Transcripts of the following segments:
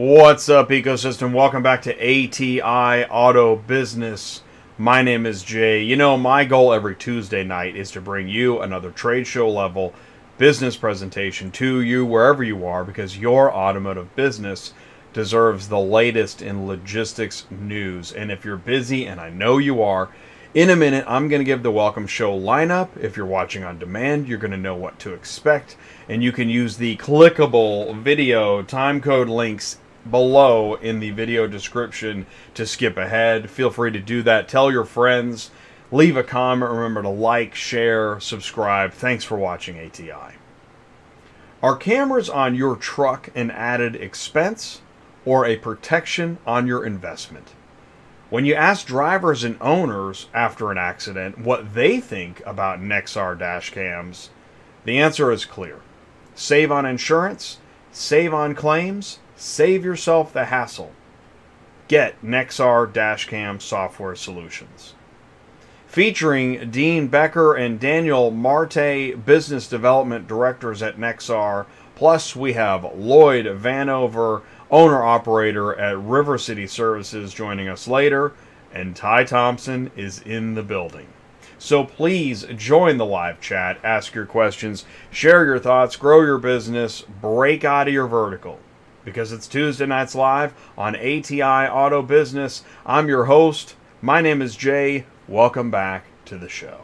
What's up, ecosystem? Welcome back to ATI Auto Business. My name is Jay. You know, my goal every Tuesday night is to bring you another trade show level business presentation to you wherever you are, because your automotive business deserves the latest in logistics news. And if you're busy, and I know you are, in a minute I'm going to give the welcome show lineup. If you're watching on demand, you're going to know what to expect, and you can use the clickable video timecode links below in the video description to skip ahead. Feel free to do that. Tell your friends, leave a comment. Remember to like, share, subscribe. Thanks for watching ATI. Are cameras on your truck an added expense or a protection on your investment? When you ask drivers and owners after an accident what they think about Nexar dash cams, the answer is clear. Save on insurance, save on claims, save yourself the hassle. Get Nexar Dashcam Software Solutions. Featuring Dean Becker and Daniel Marte, Business Development Directors at Nexar. Plus, we have Lloyd Vanover, Owner-Operator at River City Services, joining us later. And Ty Thompson is in the building. So please join the live chat, ask your questions, share your thoughts, grow your business, break out of your vertical. Because it's Tuesday nights live on ATI Auto Business. I'm your host. My name is Jay. Welcome back to the show.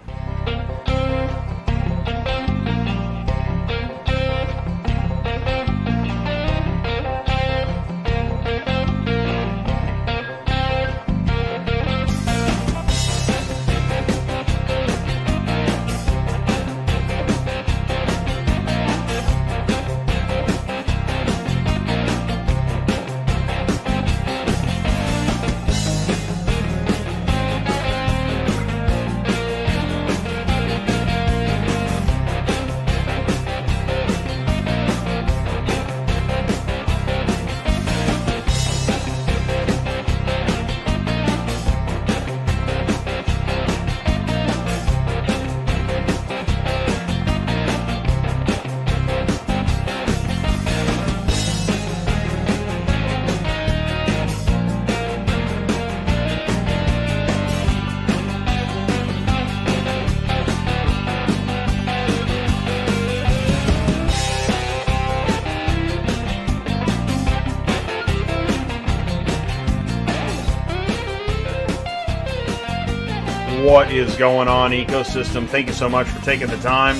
What is going on, ecosystem? Thank you so much for taking the time.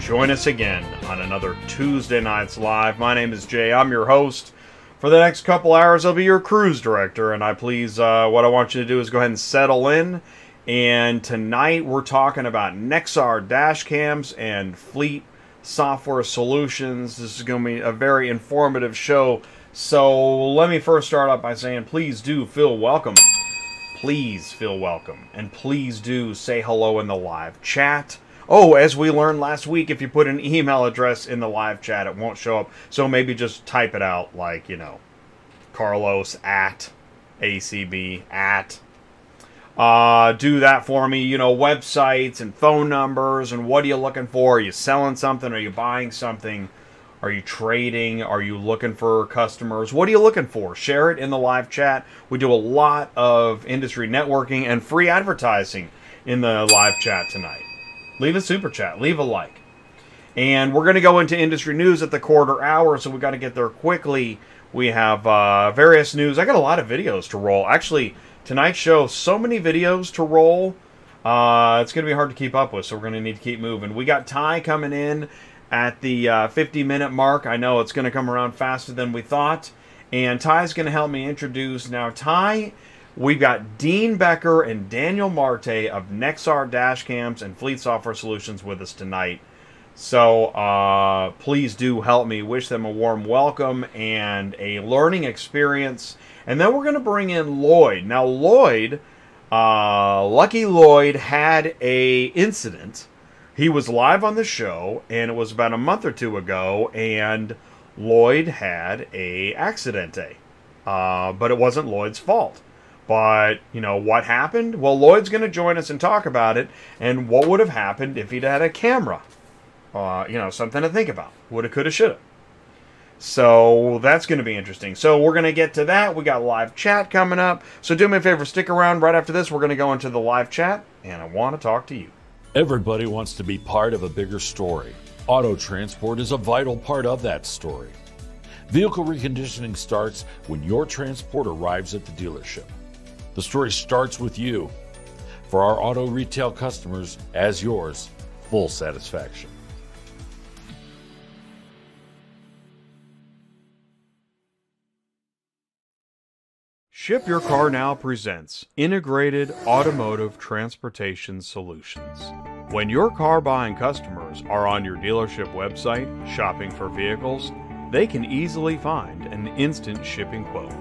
Join us again on another Tuesday Nights Live. My name is Jay. I'm your host. For the next couple hours, I'll be your cruise director, and what I want you to do is go ahead and settle in. And tonight, we're talking about Nexar dash cams and fleet software solutions. This is going to be a very informative show. So let me first start off by saying, please do feel welcome. Please feel welcome, and please do say hello in the live chat. Oh, as we learned last week, if you put an email address in the live chat, it won't show up. So maybe just type it out, like, you know, Carlos at ACB at. Do that for me. You know, websites and phone numbers, and what are you looking for? Are you selling something? Are you buying something? Are you trading? Are you looking for customers? What are you looking for? Share it in the live chat. We do a lot of industry networking and free advertising in the live chat tonight. Leave a super chat. Leave a like. And we're going to go into industry news at the quarter hour, so we've got to get there quickly. We have various news. I got a lot of videos to roll. Actually, tonight's show, so many videos to roll. It's going to be hard to keep up with, so we're going to need to keep moving. We got Ty coming in at the 50-minute mark. I know it's going to come around faster than we thought. And Ty's going to help me introduce. Now, Ty, we've got Dean Becker and Daniel Marte of Nexar Dashcams and Fleet Software Solutions with us tonight. So please do help me wish them a warm welcome and a learning experience. And then we're going to bring in Lloyd. Now, Lloyd, Lucky Lloyd had an incident. He was live on the show, and it was about a month or two ago, and Lloyd had a accidente. But it wasn't Lloyd's fault. But, you know, what happened? Well, Lloyd's going to join us and talk about it, and what would have happened if he'd had a camera. You know, something to think about. Woulda, coulda, shoulda. So that's going to be interesting. So we're going to get to that. We got live chat coming up. So do me a favor, stick around. Right after this, we're going to go into the live chat, and I want to talk to you. Everybody wants to be part of a bigger story. Auto transport is a vital part of that story. Vehicle reconditioning starts when your transport arrives at the dealership. The story starts with you. For our auto retail customers, as yours, full satisfaction. Ship Your Car Now presents Integrated Automotive Transportation Solutions. When your car buying customers are on your dealership website shopping for vehicles, they can easily find an instant shipping quote.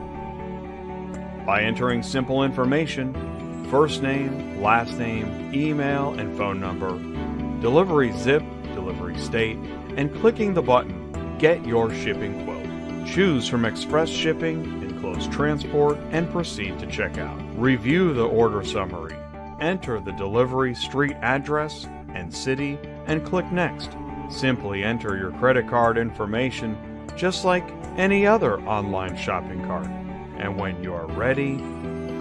By entering simple information, first name, last name, email, and phone number, delivery zip, delivery state, and clicking the button, Get Your Shipping Quote. Choose from express shipping, close transport, and proceed to checkout. Review the order summary, enter the delivery street address and city, and click Next. Simply enter your credit card information just like any other online shopping cart, and when you are ready,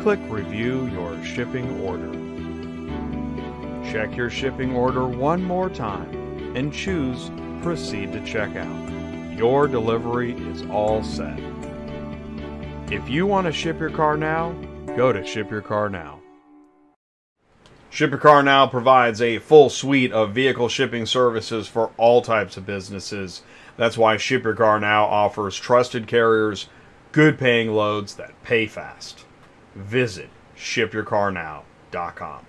click Review Your Shipping Order. Check your shipping order one more time and choose Proceed to Checkout. Your delivery is all set. If you want to ship your car now, go to Ship Your Car Now. Ship Your Car Now provides a full suite of vehicle shipping services for all types of businesses. That's why Ship Your Car Now offers trusted carriers, good paying loads that pay fast. Visit shipyourcarnow.com.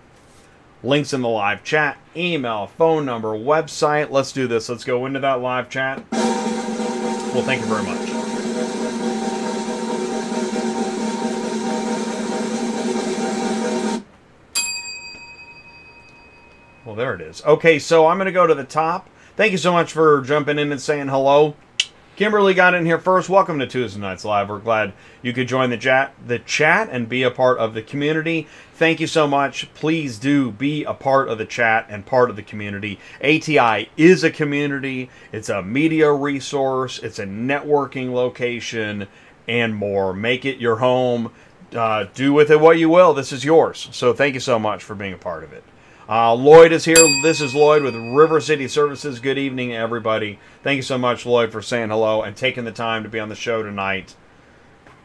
Links in the live chat, email, phone number, website. Let's do this. Let's go into that live chat. Well, thank you very much. Well, there it is. Okay, so I'm going to go to the top. Thank you so much for jumping in and saying hello. Kimberly got in here first. Welcome to Tuesday Nights Live. We're glad you could join the chat and be a part of the community. Thank you so much. Please do be a part of the chat and part of the community. ATI is a community. It's a media resource. It's a networking location and more. Make it your home. Do with it what you will. This is yours. So thank you so much for being a part of it. Lloyd is here. This is Lloyd with River City Services. Good evening, everybody. Thank you so much, Lloyd, for saying hello and taking the time to be on the show tonight.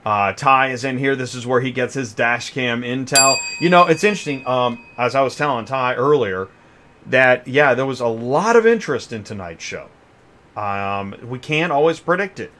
Ty is in here. This is where he gets his dash cam intel. You know, it's interesting, as I was telling Ty earlier, that, yeah, there was a lot of interest in tonight's show. We can't always predict it.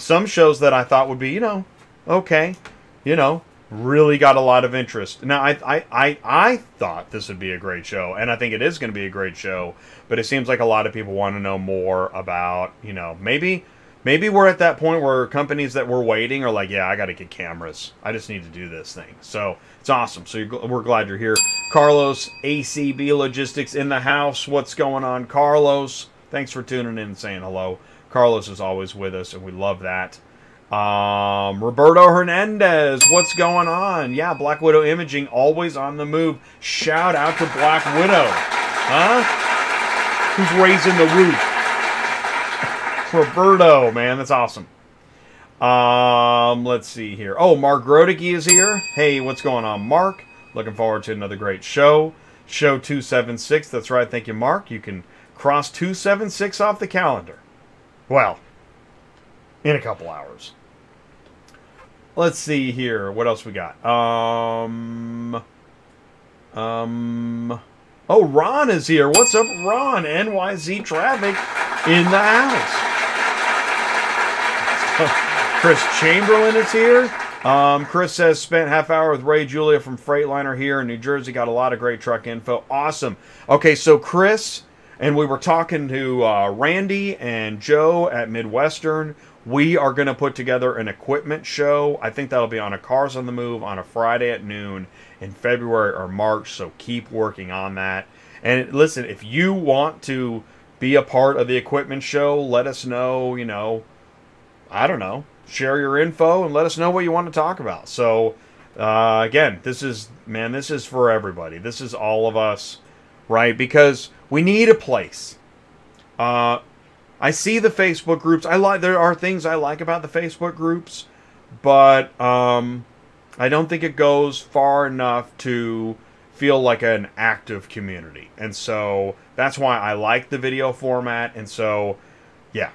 Some shows that I thought would be, you know, okay, you know, really got a lot of interest. Now, I thought this would be a great show, and I think it is going to be a great show, but it seems like a lot of people want to know more about, you know, maybe we're at that point where companies that were waiting are like, yeah, I got to get cameras. I just need to do this thing. So it's awesome. So we're glad you're here. Carlos, ACB Logistics in the house. What's going on, Carlos? Thanks for tuning in and saying hello. Carlos is always with us, and we love that. Roberto Hernandez, what's going on? Yeah, Black Widow Imaging, always on the move. Shout out to Black Widow. Huh? Who's raising the roof? Roberto, man, that's awesome. Let's see here. Oh, Mark Rodecki is here. Hey, what's going on, Mark? Looking forward to another great show. Show 276, that's right, thank you, Mark. You can cross 276 off the calendar. Well, in a couple hours. Let's see here. What else we got? Oh, Ron is here. What's up, Ron? NYZ Traffic in the house. Chris Chamberlain is here. Chris says, spent half hour with Ray Julia from Freightliner here in New Jersey. Got a lot of great truck info. Awesome. Okay, so Chris, and we were talking to Randy and Joe at Midwestern. We are going to put together an equipment show. I think that'll be on a Cars on the Move on a Friday at noon in February or March, so keep working on that. And listen, if you want to be a part of the equipment show, let us know, you know, I don't know, share your info and let us know what you want to talk about. So, again, this is for everybody. This is all of us, right? Because we need a place. I see the Facebook groups. There are things I like about the Facebook groups, but I don't think it goes far enough to feel like an active community. And so that's why I like the video format. And so, yeah,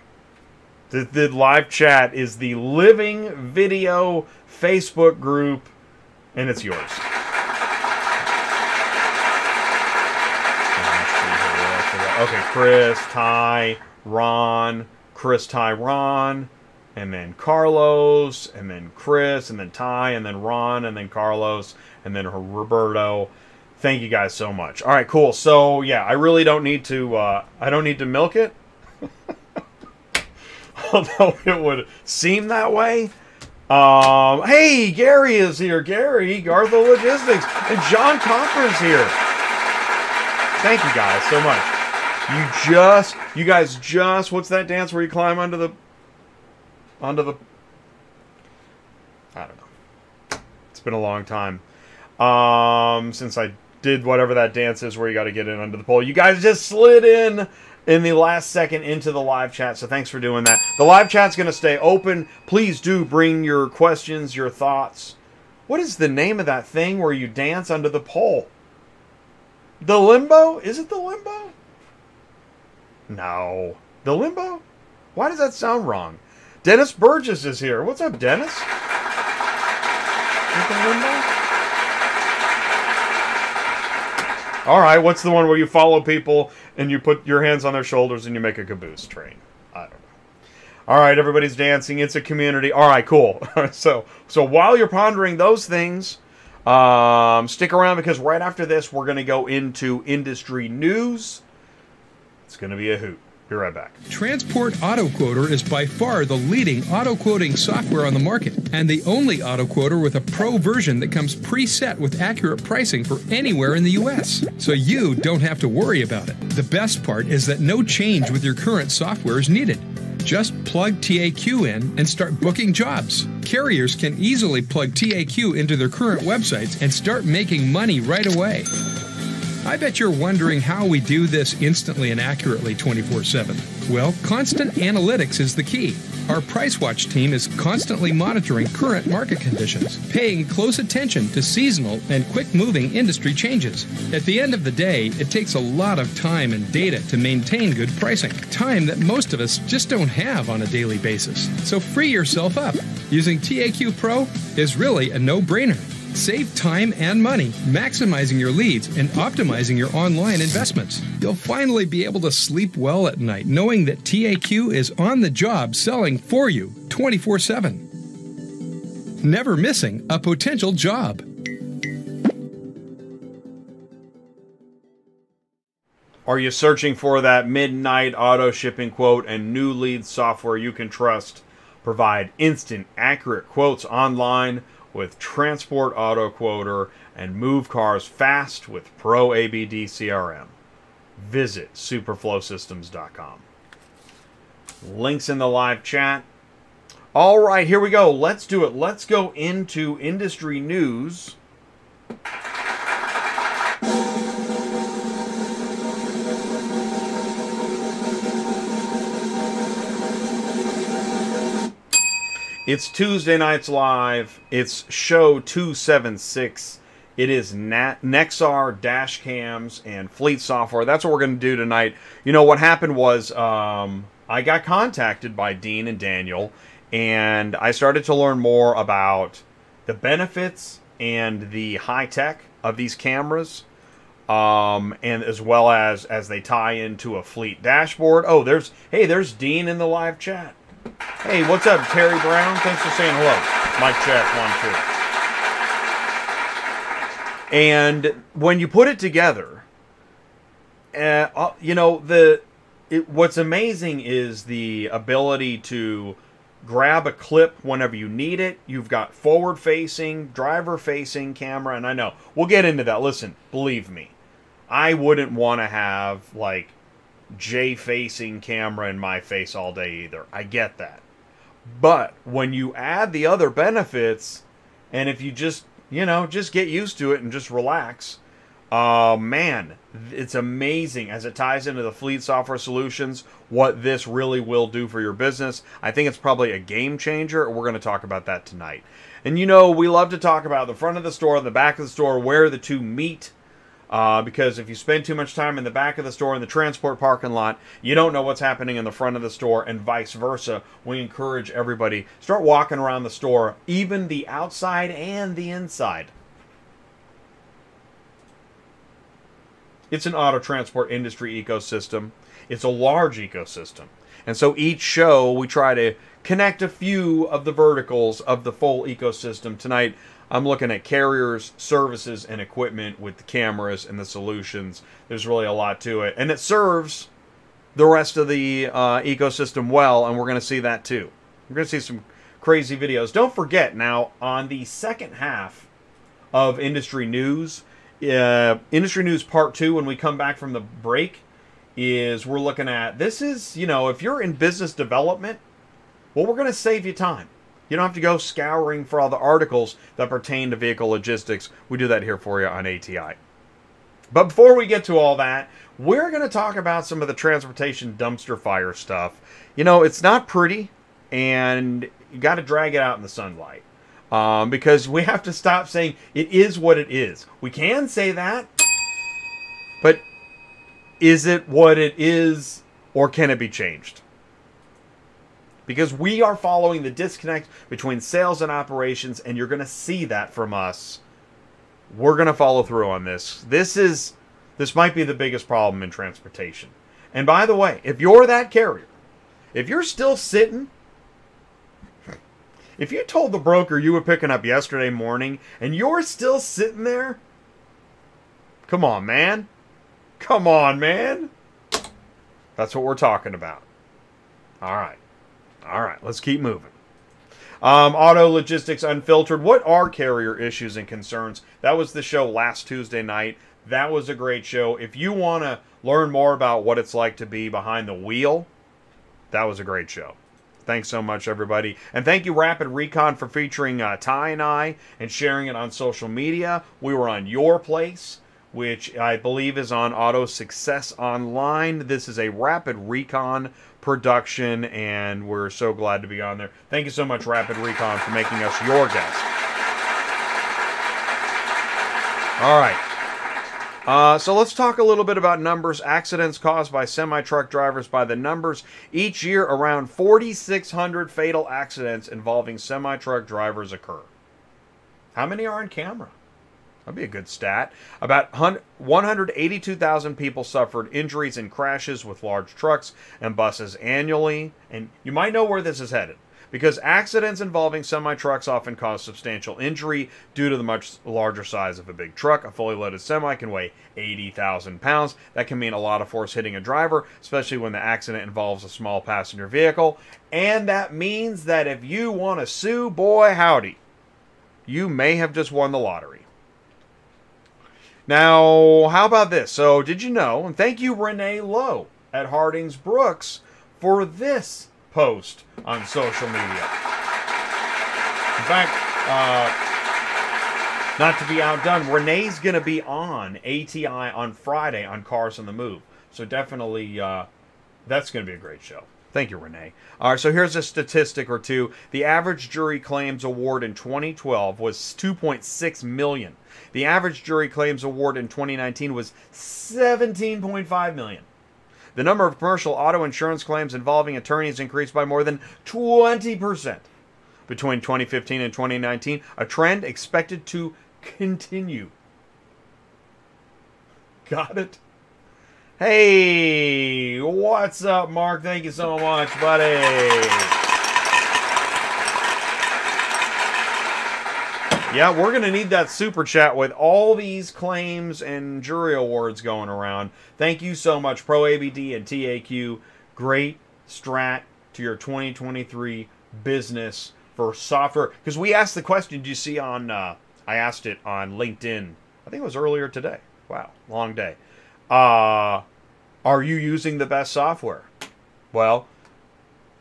the live chat is the Living Video Facebook group, and it's yours. Okay, Chris, Ty, Ron, Chris, Ty, Ron, and then Carlos, and then Chris, and then Ty, and then Ron, and then Carlos, and then Roberto. Thank you guys so much. All right, cool. So yeah, I really don't need to. I don't need to milk it, although it would seem that way. Hey, Gary is here. Gary, Garth of Logistics, and John Conference here. Thank you guys so much. You guys just, what's that dance where you climb under the, I don't know. It's been a long time since I did whatever that dance is where you got to get in under the pole. You guys just slid in the last second into the live chat, so thanks for doing that. The live chat's going to stay open. Please do bring your questions, your thoughts. What is the name of that thing where you dance under the pole? The limbo? Is it the limbo? No. The limbo? Why does that sound wrong? Dennis Burgess is here. What's up, Dennis? Is it the limbo? All right, what's the one where you follow people and you put your hands on their shoulders and you make a caboose train? I don't know. All right, everybody's dancing. It's a community. All right, cool. So while you're pondering those things, stick around, because right after this, we're going to go into industry news. It's going to be a hoot. Be right back. Transport Auto Quoter is by far the leading auto quoting software on the market, and the only auto quoter with a pro version that comes preset with accurate pricing for anywhere in the U.S., so you don't have to worry about it. The best part is that no change with your current software is needed. Just plug TAQ in and start booking jobs. Carriers can easily plug TAQ into their current websites and start making money right away. I bet you're wondering how we do this instantly and accurately 24/7. Well, constant analytics is the key. Our PriceWatch team is constantly monitoring current market conditions, paying close attention to seasonal and quick-moving industry changes. At the end of the day, it takes a lot of time and data to maintain good pricing, time that most of us just don't have on a daily basis. So free yourself up. Using TAQ Pro is really a no-brainer. Save time and money, maximizing your leads and optimizing your online investments. You'll finally be able to sleep well at night knowing that TAQ is on the job selling for you 24/7. Never missing a potential job. Are you searching for that midnight auto shipping quote and new lead software you can trust? Provide instant, accurate quotes online with Transport Auto Quoter, and move cars fast with Pro ABD CRM. Visit superflowsystems.com. Links in the live chat. All right, here we go. Let's do it. Let's go into industry news. It's Tuesday Nights Live. It's show 276. It is Nexar, dash cams, and fleet software. That's what we're going to do tonight. You know, what happened was I got contacted by Dean and Daniel, and I started to learn more about the benefits and the high tech of these cameras, and as well as they tie into a fleet dashboard. Oh, there's Dean in the live chat. Hey, what's up, Terry Brown? Thanks for saying hello. Mic check, 1, 2. And when you put it together, you know, what's amazing is the ability to grab a clip whenever you need it. You've got forward-facing, driver-facing camera, and I know. We'll get into that. Listen, believe me, I wouldn't want to have, like, J-facing camera in my face all day either. I get that. But when you add the other benefits, and if you just, you know, just get used to it and just relax, Man, it's amazing as it ties into the fleet software solutions, what this really will do for your business. I think it's probably a game changer. We're going to talk about that tonight. And you know, we love to talk about the front of the store, the back of the store, where the two meet. Because if you spend too much time in the back of the store in the transport parking lot, you don't know what's happening in the front of the store, and vice versa. We encourage everybody, start walking around the store, even the outside and the inside. It's an auto transport industry ecosystem. It's a large ecosystem. And so each show, we try to connect a few of the verticals of the full ecosystem. Tonight, I'm looking at carriers, services, and equipment with the cameras and the solutions. There's really a lot to it. And it serves the rest of the ecosystem well, and we're going to see that too. We're going to see some crazy videos. Don't forget now, on the second half of Industry News, Industry News Part 2, when we come back from the break, is we're looking at, this is, you know, if you're in business development, well, we're going to save you time. You don't have to go scouring for all the articles that pertain to vehicle logistics. We do that here for you on ATI. But before we get to all that, we're going to talk about some of the transportation dumpster fire stuff. You know, it's not pretty, and you got to drag it out in the sunlight. Because we have to stop saying it is what it is. We can say that, but is it what it is, or can it be changed? Because we are following the disconnect between sales and operations, and you're going to see that from us. We're going to follow through on this. This might be the biggest problem in transportation. And by the way, if you're that carrier, if you're still sitting... If you told the broker you were picking up yesterday morning and you're still sitting there, come on, man. Come on, man. That's what we're talking about. All right. All right. Let's keep moving. Auto Logistics Unfiltered. What are carrier issues and concerns? That was the show last Tuesday night. That was a great show. If you want to learn more about what it's like to be behind the wheel, that was a great show. Thanks so much, everybody. And thank you, Rapid Recon, for featuring Ty and I and sharing it on social media. We were on Your Place, which I believe is on Auto Success Online. This is a Rapid Recon production, and we're so glad to be on there. Thank you so much, Rapid Recon, for making us your guest. All right. So let's talk a little bit about numbers. Accidents caused by semi-truck drivers by the numbers. Each year, around 4,600 fatal accidents involving semi-truck drivers occur. How many are on camera? That'd be a good stat. About 182,000 people suffered injuries in crashes with large trucks and buses annually. And you might know where this is headed, because accidents involving semi-trucks often cause substantial injury due to the much larger size of a big truck. A fully loaded semi can weigh 80,000 pounds. That can mean a lot of force hitting a driver, especially when the accident involves a small passenger vehicle. And that means that if you want to sue, boy howdy, you may have just won the lottery. Now, how about this? So, did you know, and thank you, Renee Lowe at Harding Brooks, for this post on social media. In fact, not to be outdone, Renee's going to be on ATI on Friday on Cars on the Move. So definitely, that's going to be a great show. Thank you, Renee. All right, so here's a statistic or two. The average jury claims award in 2012 was $2.6 million. The average jury claims award in 2019 was $17.5 million. The number of commercial auto insurance claims involving attorneys increased by more than 20% between 2015 and 2019, a trend expected to continue. Got it? Hey, what's up, Mark? Thank you so much, buddy. Yeah, we're going to need that super chat with all these claims and jury awards going around. Thank you so much, Pro ABD and TAQ. Great strat to your 2023 business for software. Because we asked the question, did you see on, I asked it on LinkedIn. I think it was earlier today. Wow, long day. Are you using the best software? Well,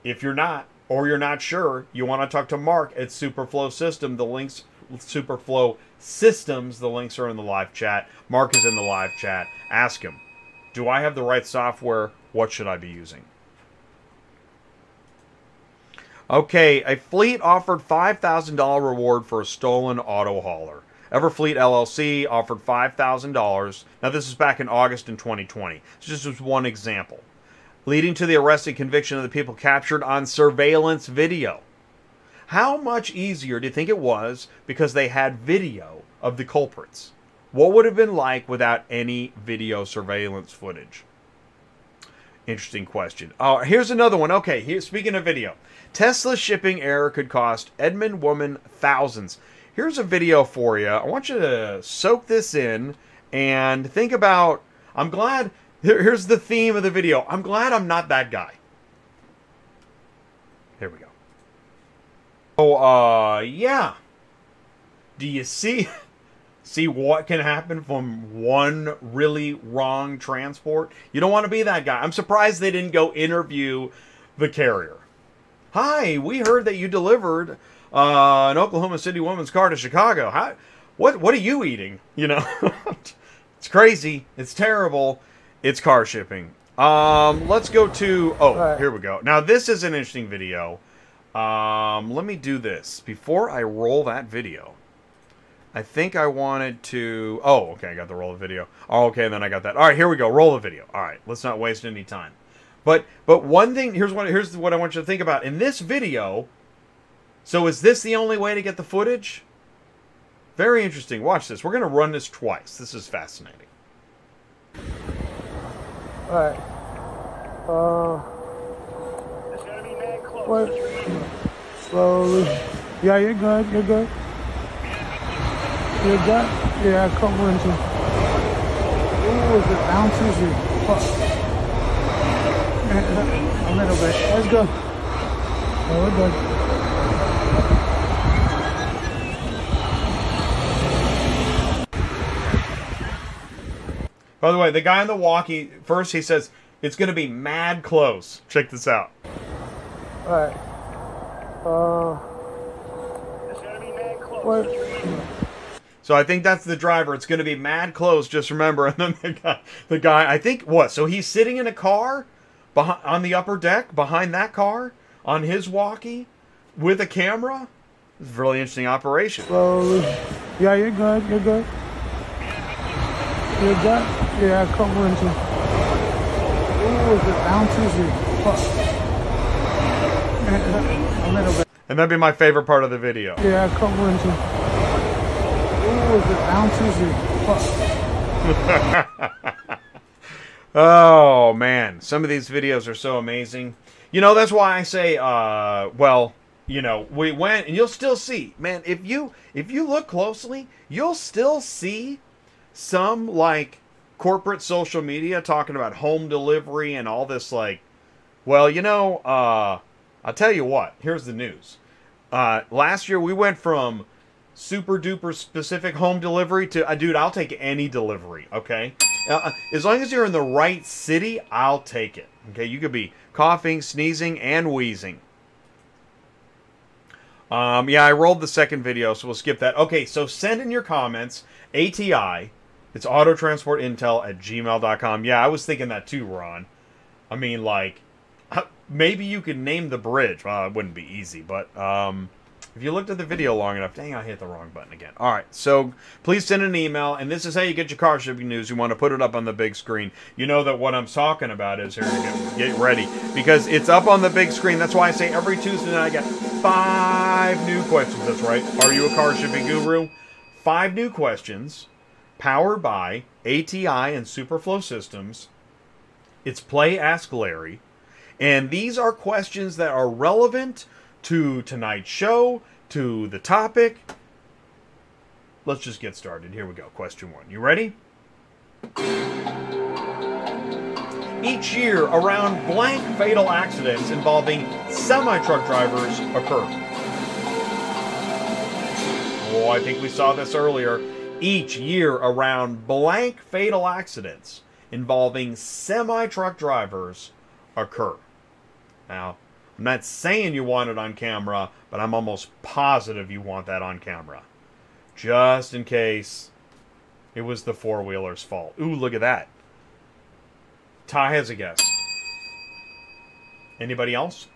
if you're not, or you're not sure, you want to talk to Mark at Superflow System. The link's Superflow Systems. The links are in the live chat. Mark is in the live chat. Ask him, do I have the right software? What should I be using? Okay, a fleet offered $5,000 reward for a stolen auto hauler. Everfleet LLC offered $5,000. Now, this is back in August in 2020. So this is one example. Leading to the arrest and conviction of the people captured on surveillance video. How much easier do you think it was because they had video of the culprits? What would it have been like without any video surveillance footage? Interesting question. Oh, here's another one. Okay, here, speaking of video. Tesla shipping error could cost Edmund woman thousands. Here's a video for you. I want you to soak this in and think about, I'm glad, here's the theme of the video. I'm glad I'm not that guy. Here we go. Oh, yeah. Do you see what can happen from one really wrong transport? You don't want to be that guy. I'm surprised they didn't go interview the carrier. Hi, we heard that you delivered an Oklahoma City woman's car to Chicago. How, what are you eating? You know, it's crazy. It's terrible. It's car shipping. Let's go to, oh, right. Here we go. Now, this is an interesting video. Let me do this. Before I roll that video, I think I wanted to... Oh, okay, I got the roll of video. Oh, okay, and then I got that. All right, here we go. Roll the video. All right, let's not waste any time. But one thing... Here's what I want you to think about. In this video... So is this the only way to get the footage? Very interesting. Watch this. We're going to run this twice. This is fascinating. All right. What? Slowly. Yeah, you're good. You're good. You're good? Yeah, I come with you. Ooh, the ounces and fuck. A little bit. Let's go. Oh, we're good. By the way, the guy on the walkie, first he says, it's going to be mad close. Check this out. All right. It's going to be mad close. What? So I think that's the driver. It's going to be mad close. Just remember. And then the guy, I think what? So he's sitting in a car behind, on the upper deck behind that car on his walkie with a camera. It's a really interesting operation. Slowly. Yeah, you're good. You're good. You're good. Yeah, I come with you. Ooh, the ounces and fuck. A little bit. And that'd be my favorite part of the video. Yeah, I come with you. Oh man, some of these videos are so amazing. You know, that's why I say, well, you know, we went, and you'll still see, man, if you look closely, you'll still see some like corporate social media talking about home delivery and all this, like, well, you know, I'll tell you what, here's the news. Last year we went from super duper specific home delivery to dude, I'll take any delivery. Okay, as long as you're in the right city, I'll take it. Okay, you could be coughing, sneezing, and wheezing. Yeah, I rolled the second video, so we'll skip that. Okay, so send in your comments. ATI, it's autotransportintel@gmail.com. yeah, I was thinking that too, Ron. I mean, like, maybe you could name the bridge. Well, it wouldn't be easy, but if you looked at the video long enough, dang, I hit the wrong button again. All right, so please send an email, and this is how you get your car shipping news. You want to put it up on the big screen. You know that what I'm talking about is here. Get ready, because it's up on the big screen. That's why I say every Tuesday night I got 5 new questions. That's right. Are you a car shipping guru? 5 new questions, powered by ATI and Superflow Systems. It's Play Ask Larry, and these are questions that are relevant to tonight's show, to the topic. Let's just get started. Here we go. Question 1. You ready? Each year, around blank fatal accidents involving semi-truck drivers occur. Oh, I think we saw this earlier. Each year, around blank fatal accidents involving semi-truck drivers occur. Now, I'm not saying you want it on camera, but I'm almost positive you want that on camera. just in case it was the four-wheeler's fault. Ooh, look at that. Ty has a guess. Anybody else?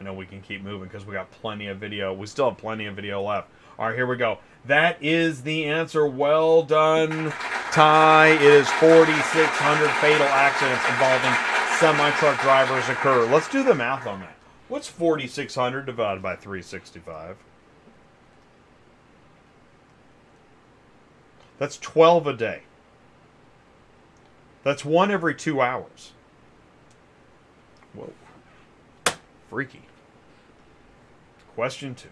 I know we can keep moving because we got plenty of video. We still have plenty of video left. All right, here we go. That is the answer. Well done, Ty. It is 4,600 fatal accidents involving semi-truck drivers occur. Let's do the math on that. What's 4,600 divided by 365? That's 12 a day. That's one every 2 hours. Whoa. Freaky. Question 2.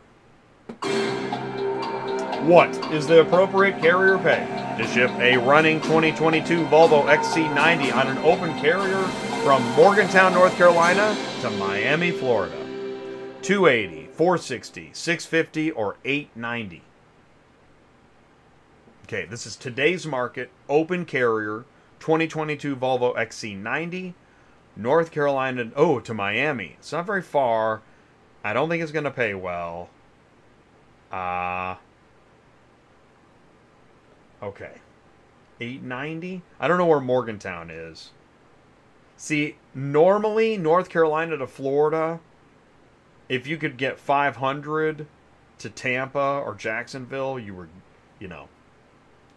What is the appropriate carrier pay to ship a running 2022 Volvo XC90 on an open carrier from Morgantown, North Carolina to Miami, Florida? $280, $460, $650, or $890? Okay, this is today's market, open carrier, 2022 Volvo XC90. North Carolina, oh, to Miami. It's not very far. I don't think it's going to pay well. Okay. $890? I don't know where Morgantown is. See, normally, North Carolina to Florida, if you could get $500 to Tampa or Jacksonville, you were, you know,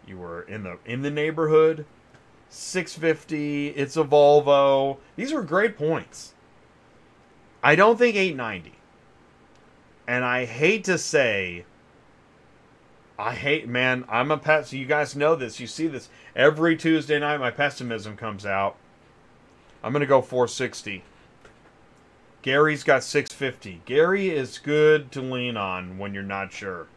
you were in the neighborhood. $650, it's a Volvo. These are great points. I don't think $890. And I hate to say, man, I'm a pessimist. You guys know this. You see this. Every Tuesday night, my pessimism comes out. I'm going to go $460. Gary's got $650. Gary is good to lean on when you're not sure.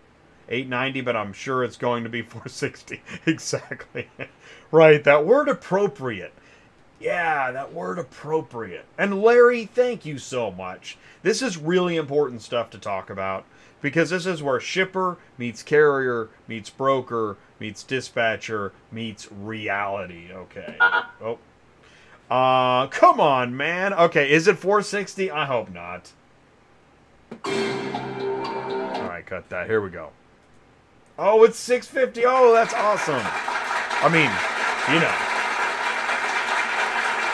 $890, but I'm sure it's going to be $460. Exactly. Right, that word appropriate. Yeah, that word appropriate. And Larry, thank you so much. This is really important stuff to talk about because this is where shipper meets carrier, meets broker, meets dispatcher, meets reality. Okay. Oh. Come on, man. Okay, is it $460? I hope not. All right, cut that. Here we go. Oh, it's $650. Oh, that's awesome. I mean, you know,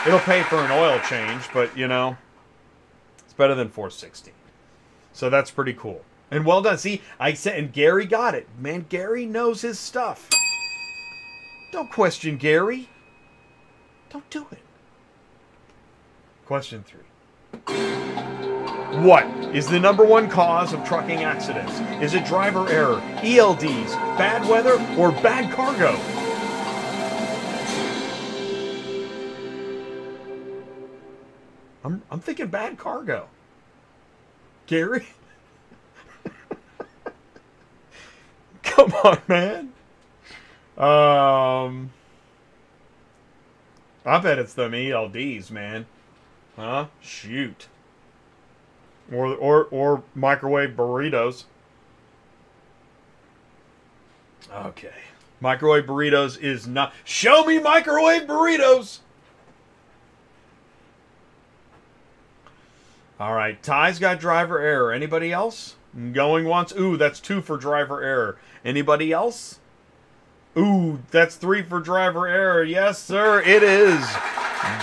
it'll pay for an oil change, but, you know, it's better than $460. So that's pretty cool. And well done. See, I said, and Gary got it. Man, Gary knows his stuff. Don't question Gary. Don't do it. Question 3. What is the #1 cause of trucking accidents? Is it driver error, ELDs, bad weather, or bad cargo? I'm thinking bad cargo. Gary? Come on, man. I bet it's them ELDs, man. Huh? Shoot. Or microwave burritos. Okay. Microwave burritos is not... Show me microwave burritos! All right. Ty's got driver error. Anybody else? Going once. Ooh, that's 2 for driver error. Anybody else? Ooh, that's 3 for driver error. Yes, sir. It is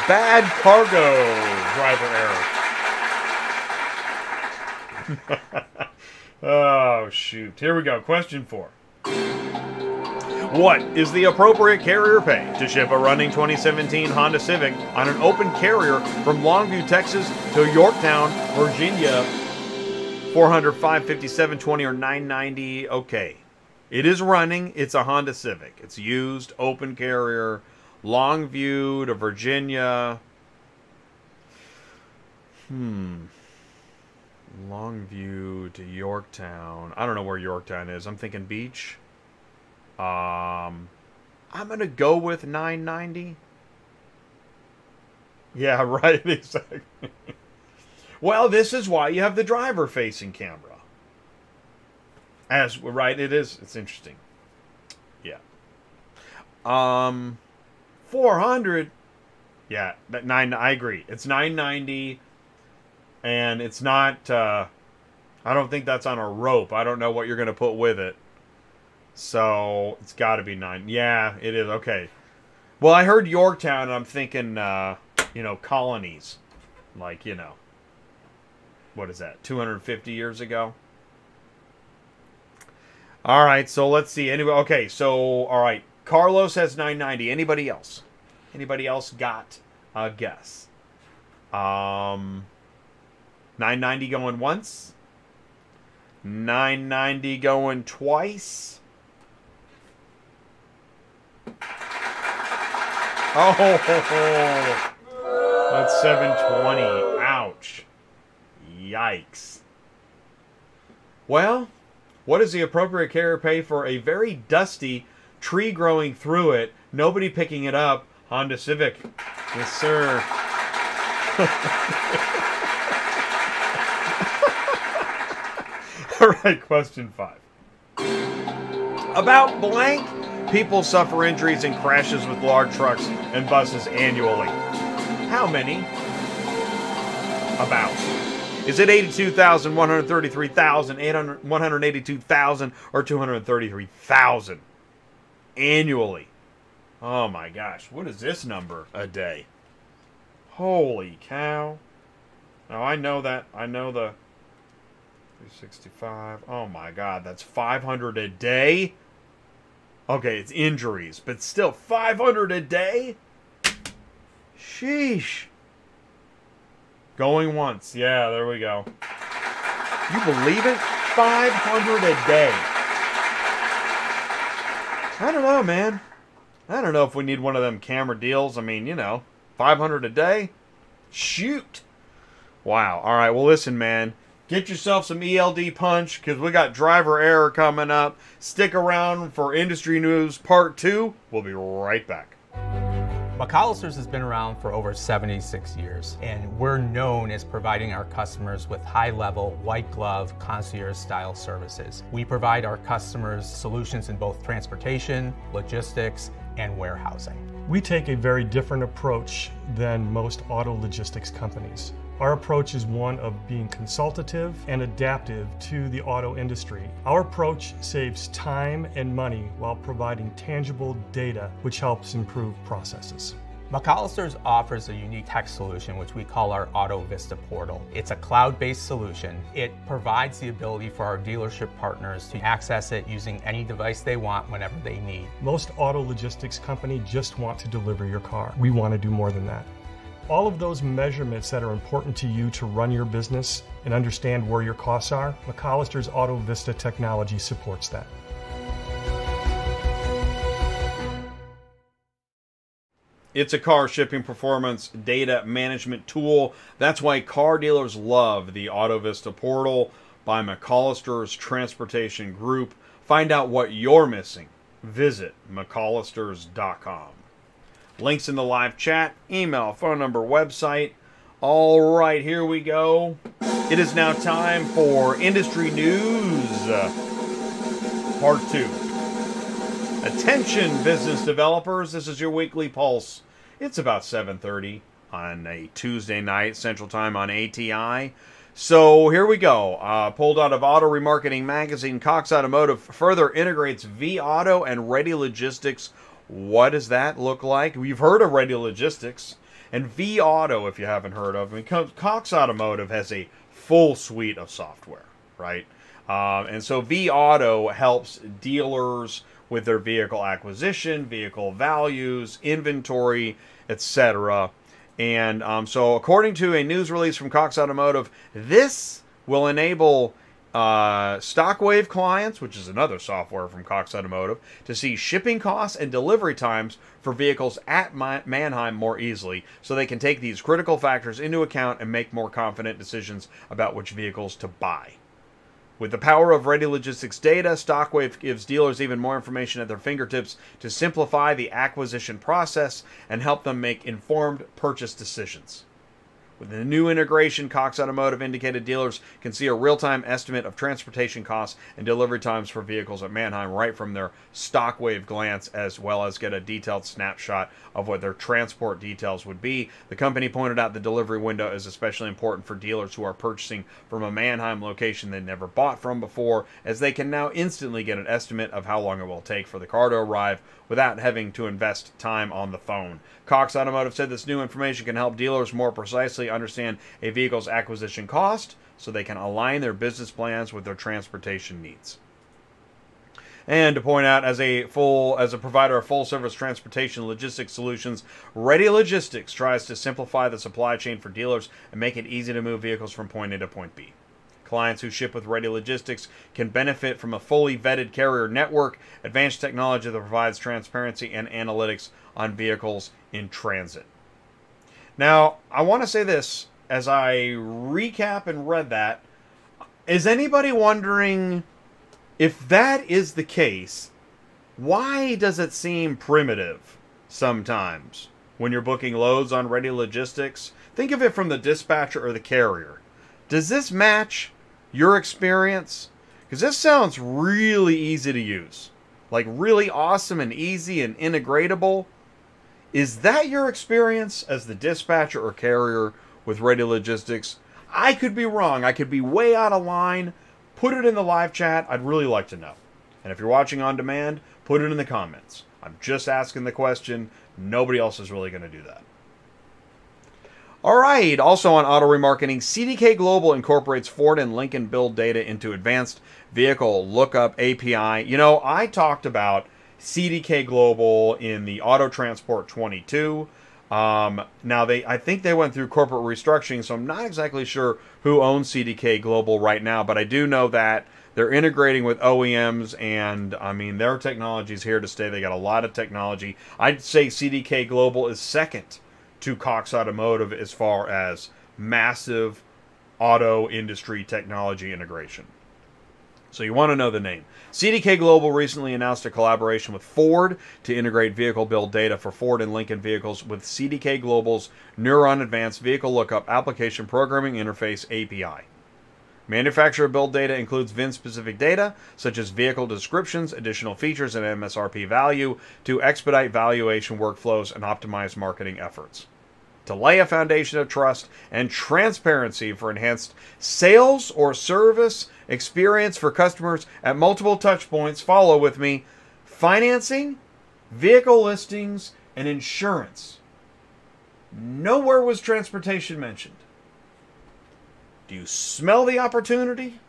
bad cargo driver error. Oh, shoot. Here we go. Question 4. What is the appropriate carrier pay to ship a running 2017 Honda Civic on an open carrier from Longview, Texas to Yorktown, Virginia? $400, $550, $720, or $990. Okay. It is running. It's a Honda Civic. It's used, open carrier, Longview to Virginia. Longview to Yorktown. I don't know where Yorktown is. I'm thinking beach. I'm going to go with $990. Yeah, right. Exactly. Well, this is why you have the driver-facing camera. As right, it is. It's interesting. Yeah. $400. Yeah, that $990. I agree. It's $990. And it's not, I don't think that's on a rope. I don't know what you're going to put with it. So it's got to be 9. Yeah, it is. Okay. Well, I heard Yorktown, and I'm thinking, you know, colonies. Like, you know, what is that, 250 years ago? All right, so let's see. Anyway, okay, so, all right. Carlos has 990. Anybody else? Anybody else got a guess? 990 going once. 990 going twice. Oh, that's 720. Ouch. Yikes. Well, what does the appropriate carrier pay for a very dusty tree growing through it? Nobody picking it up. Honda Civic. Yes, sir. All right, question 5. About blank, people suffer injuries and crashes with large trucks and buses annually. How many? About. Is it 82,000, 133,000, 182,000, or 233,000 annually? Oh my gosh, what is this number a day? Holy cow. Now I know that, I know the 365. Oh my god, that's 500 a day? Okay, it's injuries, but still 500 a day? Sheesh. Going once. Yeah, there we go. You believe it? 500 a day. I don't know, man. I don't know if we need one of them camera deals. I mean, you know, 500 a day? Shoot. Wow. All right, well, listen, man. Get yourself some ELD punch because we got driver error coming up. Stick around for Industry News Part 2. We'll be right back. McCollister's has been around for over 76 years, and we're known as providing our customers with high-level, white-glove, concierge-style services. We provide our customers solutions in both transportation, logistics, and warehousing. We take a very different approach than most auto logistics companies. Our approach is one of being consultative and adaptive to the auto industry. Our approach saves time and money while providing tangible data, which helps improve processes. McCollister's offers a unique tech solution, which we call our Auto Vista Portal. It's a cloud-based solution. It provides the ability for our dealership partners to access it using any device they want whenever they need. Most auto logistics companies just want to deliver your car. We want to do more than that. All of those measurements that are important to you to run your business and understand where your costs are, McCollister's Auto Vista technology supports that. It's a car shipping performance data management tool. That's why car dealers love the Auto Vista Portal by McCollister's Transportation Group. Find out what you're missing. Visit McCollisters.com. Links in the live chat, email, phone number, website. All right, here we go. It is now time for Industry News Part 2. Attention, business developers. This is your weekly pulse. It's about 7:30 on a Tuesday night, Central Time on ATI. So here we go. Pulled out of Auto Remarketing Magazine, Cox Automotive further integrates V-Auto and Ready Logistics. What does that look like? We've heard of Ready Logistics and V-Auto, if you haven't heard of. I mean, Cox Automotive has a full suite of software, right? And so V-Auto helps dealers with their vehicle acquisition, vehicle values, inventory, etc. And so according to a news release from Cox Automotive, this will enable StockWave clients, which is another software from Cox Automotive, to see shipping costs and delivery times for vehicles at Mannheim more easily, so they can take these critical factors into account and make more confident decisions about which vehicles to buy. With the power of Ready Logistics data, StockWave gives dealers even more information at their fingertips to simplify the acquisition process and help them make informed purchase decisions. With the new integration, Cox Automotive indicated dealers can see a real-time estimate of transportation costs and delivery times for vehicles at Mannheim right from their StockWave glance, as well as get a detailed snapshot of what their transport details would be. The company pointed out the delivery window is especially important for dealers who are purchasing from a Mannheim location they never bought from before, as they can now instantly get an estimate of how long it will take for the car to arrive without having to invest time on the phone. Cox Automotive said this new information can help dealers more precisely understand a vehicle's acquisition cost so they can align their business plans with their transportation needs. And to point out, as a provider of full-service transportation logistics solutions, Ready Logistics tries to simplify the supply chain for dealers and make it easy to move vehicles from point A to point B. Clients who ship with Ready Logistics can benefit from a fully vetted carrier network, advanced technology that provides transparency and analytics on vehicles in transit. Now, I want to say this as I recap and read that. Is anybody wondering, if that is the case, why does it seem primitive sometimes when you're booking loads on Ready Logistics? Think of it from the dispatcher or the carrier. Does this match your experience? Because this sounds really easy to use, like really awesome and easy and integratable. Is that your experience as the dispatcher or carrier with Ready Logistics? I could be wrong. I could be way out of line. Put it in the live chat. I'd really like to know. And if you're watching on demand, put it in the comments. I'm just asking the question. Nobody else is really going to do that. All right, also on auto remarketing, CDK Global incorporates Ford and Lincoln build data into advanced vehicle lookup API. You know, I talked about CDK Global in the Auto Transport 22. Now, I think they went through corporate restructuring, so I'm not exactly sure who owns CDK Global right now, but I do know that they're integrating with OEMs, and, I mean, their technology is here to stay. They got a lot of technology. I'd say CDK Global is second to Cox Automotive as far as massive auto industry technology integration. So you want to know the name. CDK Global recently announced a collaboration with Ford to integrate vehicle build data for Ford and Lincoln vehicles with CDK Global's Neuron Advanced Vehicle Lookup Application Programming Interface API. Manufacturer build data includes VIN-specific data, such as vehicle descriptions, additional features, and MSRP value to expedite valuation workflows and optimize marketing efforts. To lay a foundation of trust and transparency for enhanced sales or service experience for customers at multiple touchpoints, follow with me, financing, vehicle listings, and insurance. Nowhere was transportation mentioned. Do you smell the opportunity?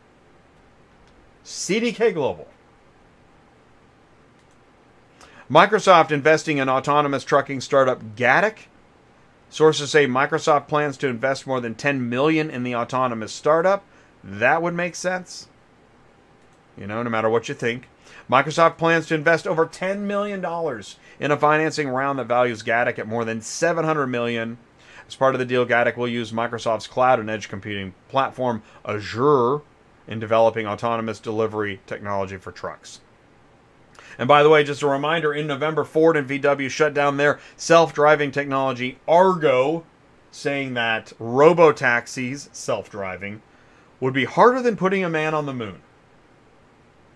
CDK Global. Microsoft investing in autonomous trucking startup Gatik. Sources say Microsoft plans to invest more than $10 million in the autonomous startup. That would make sense. You know, no matter what you think. Microsoft plans to invest over $10 million in a financing round that values Gatik at more than $700 million. As part of the deal, Gatik will use Microsoft's cloud and edge computing platform, Azure, in developing autonomous delivery technology for trucks. And by the way, just a reminder, in November, Ford and VW shut down their self-driving technology, Argo, saying that robo-taxis, self-driving, would be harder than putting a man on the moon.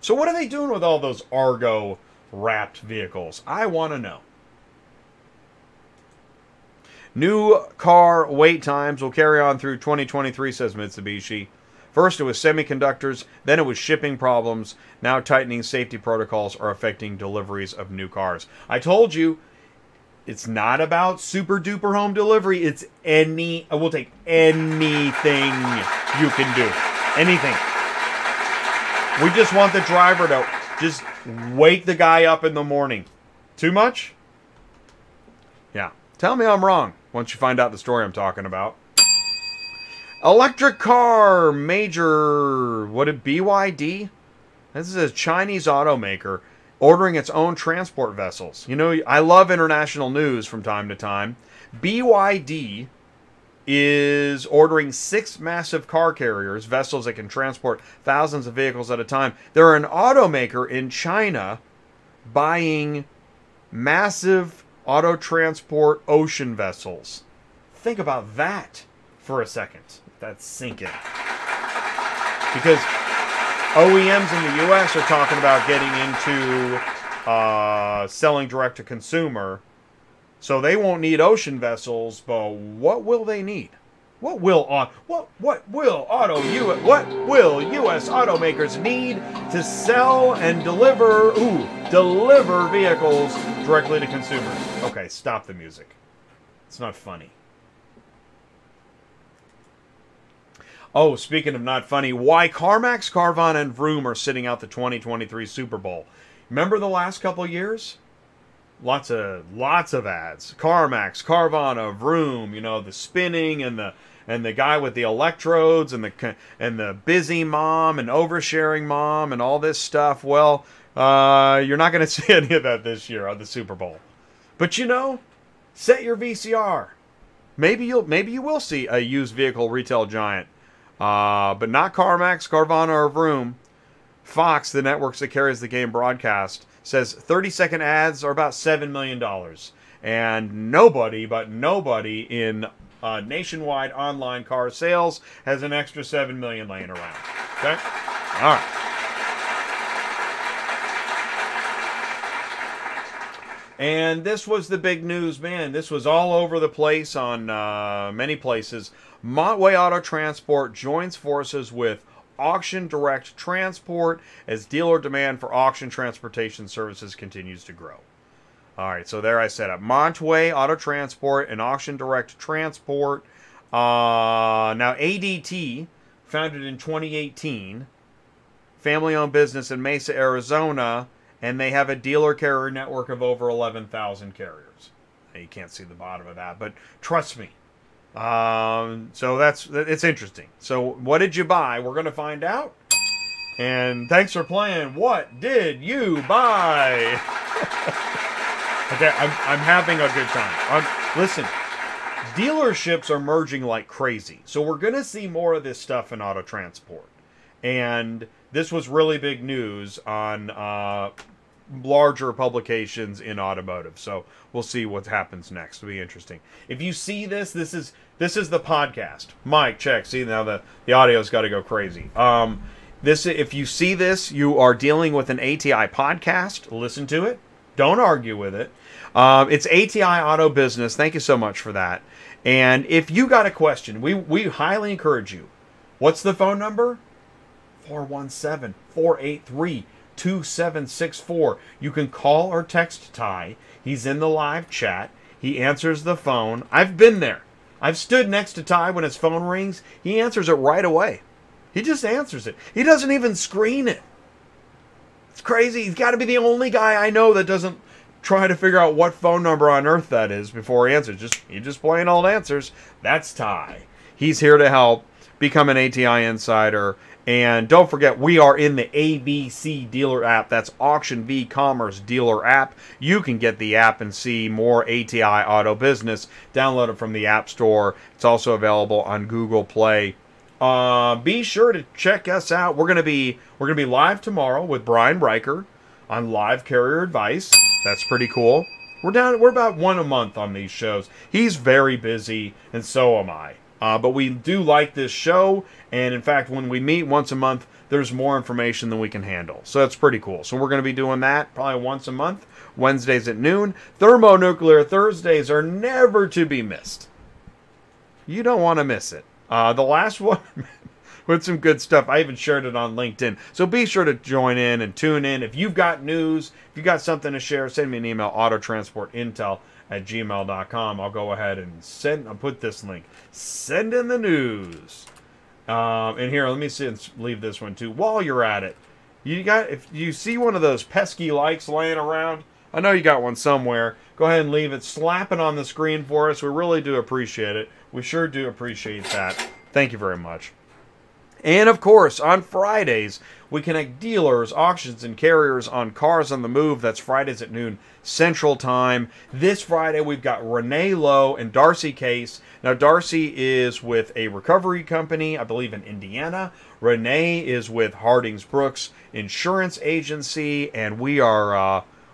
So what are they doing with all those Argo-wrapped vehicles? I want to know. New car wait times will carry on through 2023, says Mitsubishi. First it was semiconductors, then it was shipping problems. Now tightening safety protocols are affecting deliveries of new cars. I told you, it's not about super duper home delivery. It's we'll take anything you can do. Anything. We just want the driver to just wake the guy up in the morning. Too much? Yeah. Tell me I'm wrong once you find out the story I'm talking about. Electric car major, what did BYD? This is a Chinese automaker ordering its own transport vessels. You know, I love international news from time to time. BYD is ordering 6 massive car carriers, vessels that can transport thousands of vehicles at a time. They're an automaker in China buying massive auto transport ocean vessels. Think about that for a second. That's sinking. Because OEMs in the U.S. are talking about getting into selling direct-to-consumer. So they won't need ocean vessels, but what will they need? What will U.S. automakers need to sell and deliver deliver vehicles directly to consumers? Okay, stop the music. It's not funny. Oh, speaking of not funny, why CarMax, Carvana, and Vroom are sitting out the 2023 Super Bowl? Remember the last couple years? Lots of ads. CarMax, Carvana, Vroom. You know, the spinning and the guy with the electrodes and the busy mom and oversharing mom and all this stuff. Well, you're not going to see any of that this year on the Super Bowl. But you know, set your VCR. Maybe you will see a used vehicle retail giant, but not CarMax, Carvana, or Vroom. Fox, the network that carries the game broadcast, says 30-second ads are about $7 million, and nobody in nationwide online car sales has an extra $7 million laying around. Okay, all right. And this was the big news, man. This was all over the place on many places. Montway Auto Transport joins forces with Auction Direct Transport as dealer demand for auction transportation services continues to grow. All right, so there I set up Montway Auto Transport and Auction Direct Transport. Now ADT, founded in 2018, family-owned business in Mesa, Arizona, and they have a dealer carrier network of over 11,000 carriers. Now, you can't see the bottom of that, but trust me. So it's interesting. So what did you buy? We're going to find out. And thanks for playing. What did you buy? Okay, I'm having a good time. Listen, dealerships are merging like crazy. So we're going to see more of this stuff in auto transport. And this was really big news on larger publications in automotive. So we'll see what happens next. It'll be interesting. If you see this is the podcast. Mike, check. See, now the audio's got to go crazy. If you see this, you are dealing with an ATI podcast. Listen to it. Don't argue with it. It's ATI Auto Business. Thank you so much for that. And if you got a question, we highly encourage you. What's the phone number? 417-483-2764. You can call or text Ty. He's in the live chat. He answers the phone. I've been there. I've stood next to Ty when his phone rings. He answers it right away. He just answers it. He doesn't even screen it. It's crazy. He's got to be the only guy I know that doesn't try to figure out what phone number on earth that is before he answers. He just plain old answers. That's Ty. He's here to help. Become an ATI insider. And don't forget, we are in the ABC dealer app. That's Auction V Commerce dealer app. You can get the app and see more ATI Auto Business. Download it from the App Store. It's also available on Google Play. Be sure to check us out. We're gonna be live tomorrow with Brian Riker on Live Carrier Advice. That's pretty cool. We're about one a month on these shows. He's very busy, and so am I. But we do like this show, and in fact, when we meet once a month, there's more information than we can handle. So that's pretty cool. So we're going to be doing that probably once a month, Wednesdays at noon. Thermonuclear Thursdays are never to be missed. You don't want to miss it. The last one with some good stuff, I even shared it on LinkedIn. So be sure to join in and tune in. If you've got news, if you've got something to share, send me an email, autotransportintel@gmail.com. I'll go ahead and I'll put this link. Send in the news. And here, let me leave this one too. While you're at it, if you see one of those pesky likes laying around, I know you got one somewhere. Go ahead and leave it. Slap it on the screen for us. We really do appreciate it. We sure do appreciate that. Thank you very much. And of course, on Fridays, we connect dealers, auctions, and carriers on Cars on the Move. That's Fridays at noon Central Time. This Friday, we've got Renee Lowe and Darcy Case. Now, Darcy is with a recovery company, I believe in Indiana. Renee is with Harding Brooks Insurance Agency, and we're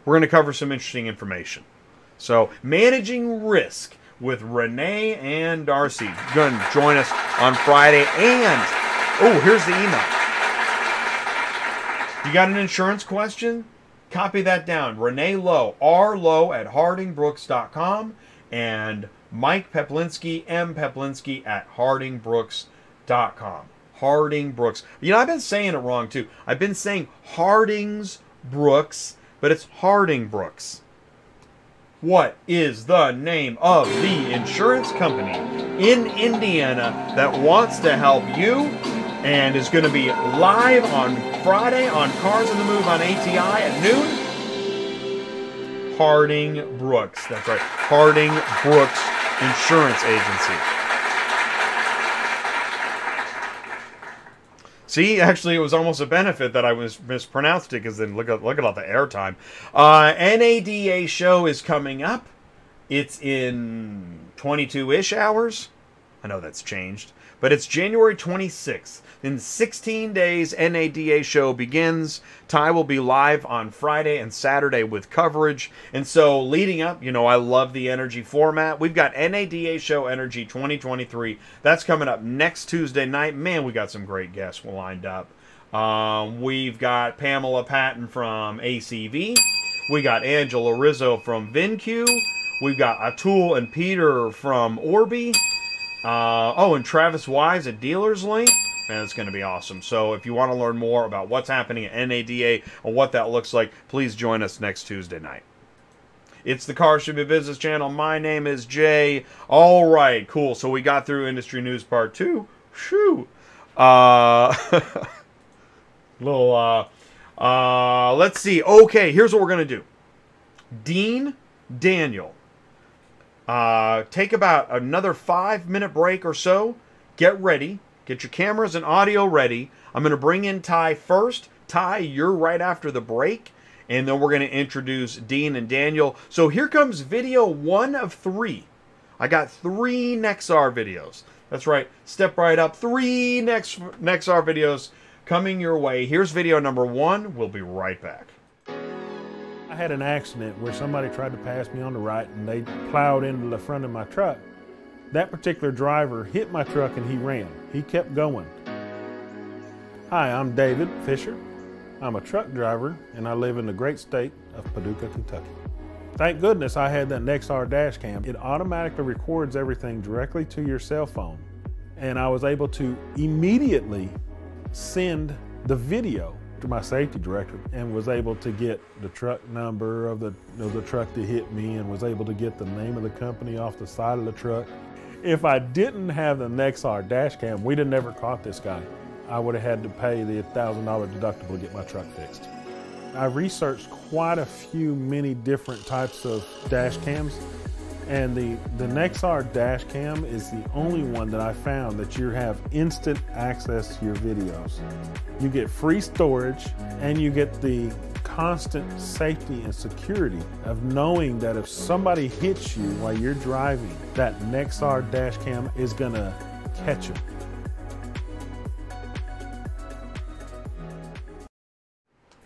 going to cover some interesting information. So, managing risk. with Renee and Darcy. Going to join us on Friday. And, oh, here's the email. You got an insurance question? Copy that down. Renee Lowe, rlowe@hardingbrooks.com, and Mike Peplinski, mpeplinski@hardingbrooks.com. Harding Brooks. You know, I've been saying it wrong, too. I've been saying Harding's Brooks, but it's Harding Brooks. What is the name of the insurance company in Indiana that wants to help you and is going to be live on Friday on Cars on the Move on ATI at noon? Harding Brooks. That's right. Harding Brooks Insurance Agency. See, actually, it was almost a benefit that I was mispronounced it, because then look at all the airtime. NADA show is coming up. It's in 22-ish hours. I know that's changed. But it's January 26th. In 16 days, NADA show begins. Ty will be live on Friday and Saturday with coverage. And so leading up, you know, I love the energy format. We've got NADA Show Energy 2023. That's coming up next Tuesday night. Man, we got some great guests lined up. We've got Pamela Patton from ACV. We got Angela Rizzo from VinQ. We've got Atul and Peter from Orbi. And Travis Wise at Dealers Link. Man, it's going to be awesome. So if you want to learn more about what's happening at NADA and what that looks like, please join us next Tuesday night. It's the Car Should Be Business Channel. My name is Jay. All right, cool. So we got through Industry News Part 2. Shoo. Let's see. Okay, here's what we're going to do. Dean, Daniel. Take about another 5-minute break or so. Get ready. Get your cameras and audio ready. I'm going to bring in Ty first. Ty, you're right after the break. And then we're going to introduce Dean and Daniel. So here comes video 1 of 3. I got 3 Nexar videos. That's right. Step right up. 3 Nexar videos coming your way. Here's video number 1. We'll be right back. I had an accident where somebody tried to pass me on the right and they plowed into the front of my truck. That particular driver hit my truck and he ran. He kept going. Hi, I'm David Fisher. I'm a truck driver and I live in the great state of Paducah, Kentucky. Thank goodness I had that Nexar dash cam. It automatically records everything directly to your cell phone. And I was able to immediately send the video to my safety director and was able to get the truck number of the truck that hit me and was able to get the name of the company off the side of the truck. If I didn't have the Nexar dash cam, we'd have never caught this guy. I would have had to pay the $1,000 deductible to get my truck fixed. I researched quite a few many different types of dash cams, and the Nexar dash cam is the only one that I found that you have instant access to your videos. You get free storage and you get the constant safety and security of knowing that if somebody hits you while you're driving, that Nexar dash cam is gonna catch them.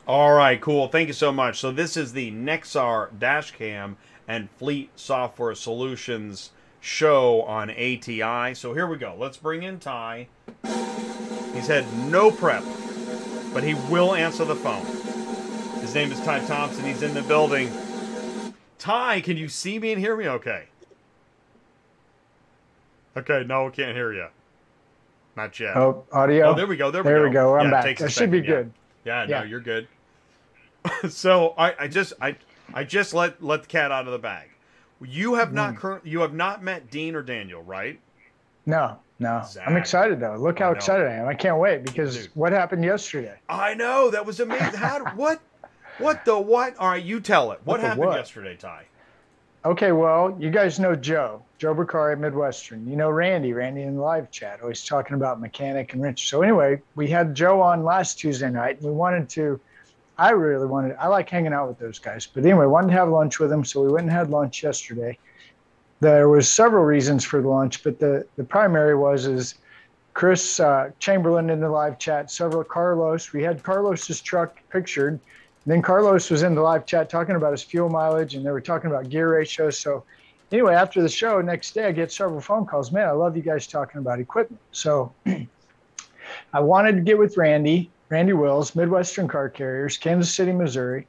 All right, cool, thank you so much. So this is the Nexar dash cam and Fleet Software Solutions show on ATI. So here we go. Let's bring in Ty. He's had no prep, but he will answer the phone. His name is Ty Thompson. He's in the building. Ty, can you see me and hear me okay? Okay, no, we can't hear you. Not yet. Oh, audio. Oh, there we go. There we go. I'm back. That should be good. Yeah, yeah, no, you're good. So I just let the cat out of the bag. You have not you have not met Dean or Daniel, right? No. Exactly. I'm excited though. Look how excited I am. I can't wait because what happened yesterday? I know, that was amazing. What? All right, you tell it. What happened yesterday, Ty? Okay, well, you guys know Joe Bricari at Midwestern. You know Randy in the live chat, always talking about mechanic and wrench. So anyway, we had Joe on last Tuesday night. We wanted to. I like hanging out with those guys. But anyway, wanted to have lunch with them, so we went and had lunch yesterday. There was several reasons for the lunch, but the primary was Chris Chamberlain in the live chat, Carlos. We had Carlos's truck pictured. Then Carlos was in the live chat talking about his fuel mileage, and they were talking about gear ratios. So anyway, after the show next day, I get several phone calls. Man, I love you guys talking about equipment. So I wanted to get with Randy Wills, Midwestern Car Carriers, Kansas City, Missouri,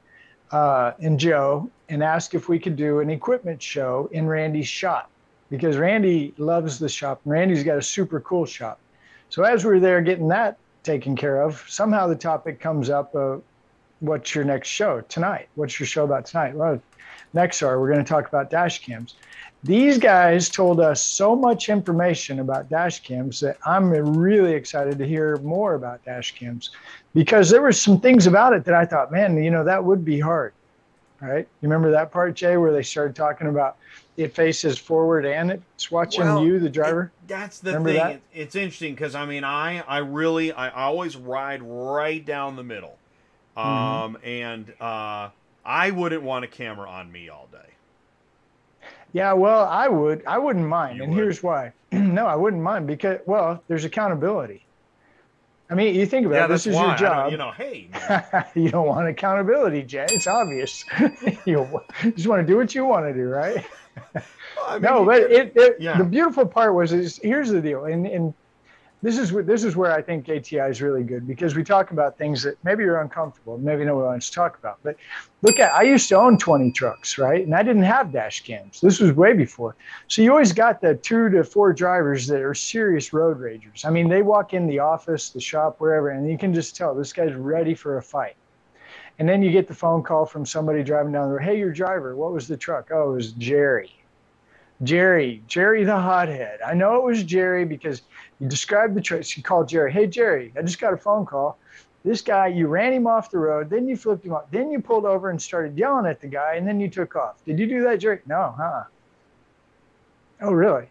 and Joe, and ask if we could do an equipment show in Randy's shop, because Randy loves the shop. And Randy's got a super cool shop. So as we were there getting that taken care of, somehow the topic comes up of what's your next show tonight? What's your show about tonight? Well, Nexar, we're going to talk about dash cams. These guys told us so much information about dash cams that I'm really excited to hear more about dash cams, because there were some things about it that I thought, man, you know, that would be hard. All right. You remember that part, Jay, where they started talking about it faces forward and it's watching you, the driver? That's the thing. That? It's interesting because, I mean, I always ride right down the middle. I wouldn't want a camera on me all day. Yeah, well, I would. I wouldn't mind. And here's why. No, I wouldn't mind because, well, there's accountability. I mean, you think about it. This is your job. You know, hey. You don't want accountability, Jay. It's obvious. You just want to do what you want to do, right? Well, I mean, no, but the beautiful part was, here's the deal. And this is where I think ATI is really good, because we talk about things that maybe you're uncomfortable, maybe no one wants to talk about. But look at, I used to own 20 trucks, right? And I didn't have dash cams. This was way before. So you always got the 2 to 4 drivers that are serious road ragers. I mean, they walk in the office, the shop, wherever, and you can just tell this guy's ready for a fight. And then you get the phone call from somebody driving down the road. Hey, your driver, what was the truck? Oh, it was Jerry the hothead. I know it was Jerry because you described the truck. You called Jerry. Hey, Jerry, I just got a phone call. This guy, you ran him off the road. Then you flipped him off. Then you pulled over and started yelling at the guy. And then you took off. Did you do that, Jerry? No, huh? Oh, really?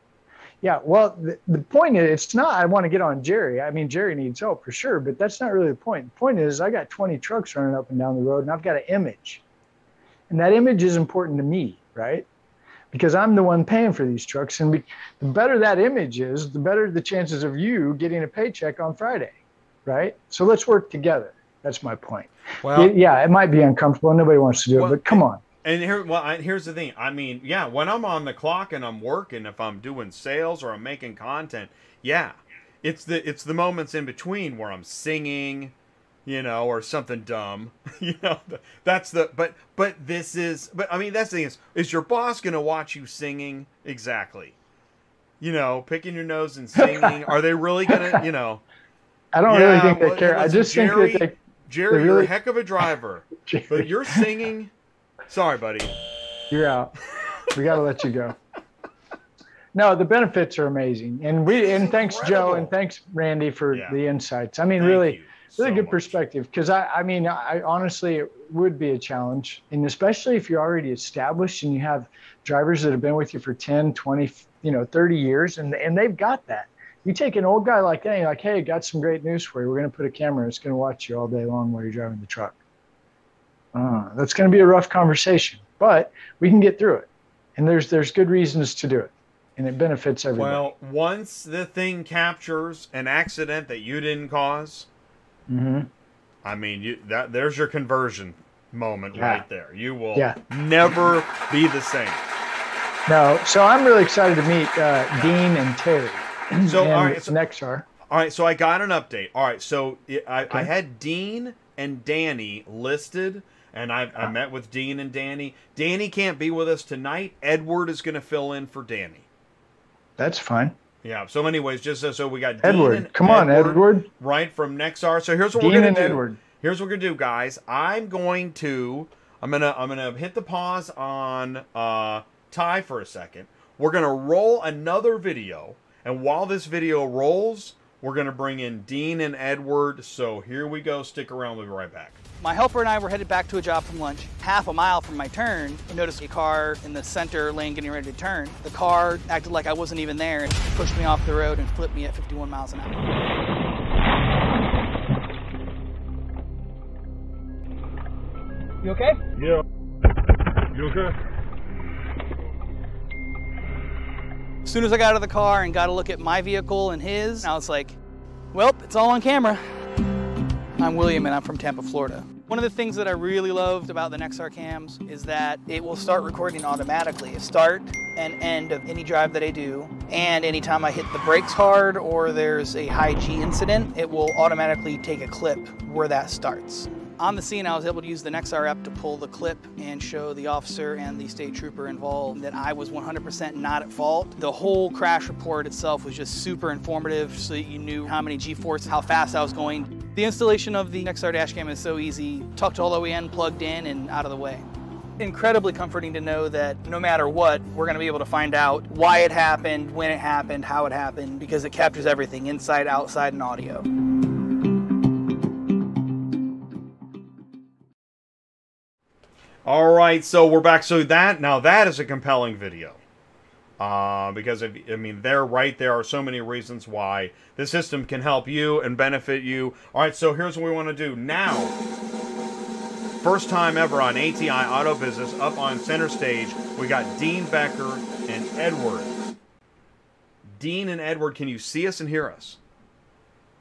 Yeah. Well, the point is, it's not I want to get on Jerry. I mean, Jerry needs help for sure. But that's not really the point. The point is I got 20 trucks running up and down the road. And I've got an image. And that image is important to me, right? Because I'm the one paying for these trucks. And the better that image is, the better the chances of you getting a paycheck on Friday, right? So let's work together. That's my point. Well, yeah, it might be uncomfortable. Nobody wants to do it, but come on. And here's the thing. I mean, yeah, when I'm on the clock and I'm working, if I'm doing sales or I'm making content, yeah, it's the moments in between where I'm singing, you know, or something dumb, you know, I mean, that's the thing is your boss going to watch you singing? Exactly. You know, picking your nose and singing. Are they really going to, you know, I don't really think they care. I just think that Jerry, you're a heck of a driver, but you're singing. Sorry, buddy. You're out. We got to let you go. No, the benefits are amazing. And thanks Joe and thanks Randy for the insights. I mean, really good perspective, because I mean, honestly, it would be a challenge, and especially if you're already established and you have drivers that have been with you for 10, 20, you know, 30 years, and they've got that. You take an old guy like that, and you're like, hey, got some great news for you. We're going to put a camera. It's going to watch you all day long while you're driving the truck. That's going to be a rough conversation, but we can get through it, and there's good reasons to do it. And it benefits everybody. Well, once the thing captures an accident that you didn't cause, I mean, there's your conversion moment right there. You will never be the same. No, so I'm really excited to meet Dean and Terry. So, all right, so Nexar. All right, so I got an update. All right, so I had Dean and Danny listed, and I met with Dean and Danny. Danny can't be with us tonight. Edward is going to fill in for Danny. That's fine. Yeah. So, anyways, just so we got Edward. Dean and Edward, right from Nexar. So here's what we're gonna do. Edward. Here's what we're gonna do, guys. I'm gonna hit the pause on Ty for a second. We're gonna roll another video, and while this video rolls, we're gonna bring in Dean and Edward. So here we go. Stick around. We'll be right back. My helper and I were headed back to a job from lunch. Half a mile from my turn, I noticed a car in the center lane getting ready to turn. The car acted like I wasn't even there and pushed me off the road and flipped me at 51 miles an hour. You okay? Yeah. You okay? As soon as I got out of the car and got a look at my vehicle and his, I was like, well, it's all on camera. I'm William and I'm from Tampa, Florida. One of the things that I really loved about the Nexar cams is that it will start recording automatically. Start, and end of any drive that I do, and anytime I hit the brakes hard or there's a high G incident, it will automatically take a clip where that starts. On the scene, I was able to use the Nexar app to pull the clip and show the officer and the state trooper involved that I was 100% not at fault. The whole crash report itself was just super informative, so that you knew how many G-force, how fast I was going. The installation of the Nexar dashcam is so easy, tucked all the way in, plugged in, and out of the way. Incredibly comforting to know that no matter what, we're going to be able to find out why it happened, when it happened, how it happened, because it captures everything, inside, outside, and audio. All right, so we're back. So that, now that is a compelling video. Because, I mean, they're right. There are so many reasons why this system can help you and benefit you. All right, so here's what we want to do now. First time ever on ATI Auto Business, up on center stage, we got Dean Becker and Edward. Dean and Edward, can you see us and hear us?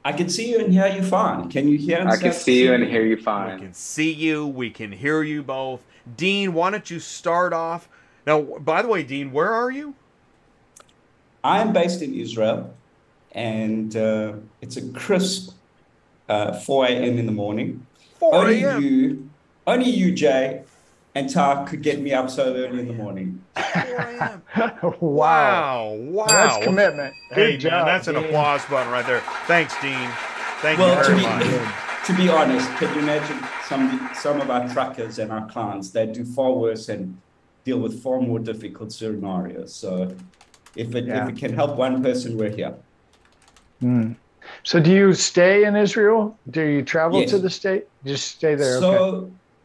I can see you and hear you fine. Can you hear us? I can see you and hear you fine. We can see you. We can hear you both. Dean, why don't you start off? Now, by the way, Dean, where are you? I'm based in Israel, and it's a crisp 4 a.m. in the morning. 4 a.m.? Only you, Jay, and Ty could get me up so early in the morning. Wow. That's commitment. Hey, good job, man, that's an applause button right there. Thanks, Dean. Thank you very much. To be honest, can you imagine some of our truckers and our clients, they do far worse and deal with far more difficult scenarios. So if it can help one person, we're here. Mm. So do you stay in Israel? Do you travel to the state? Just stay there.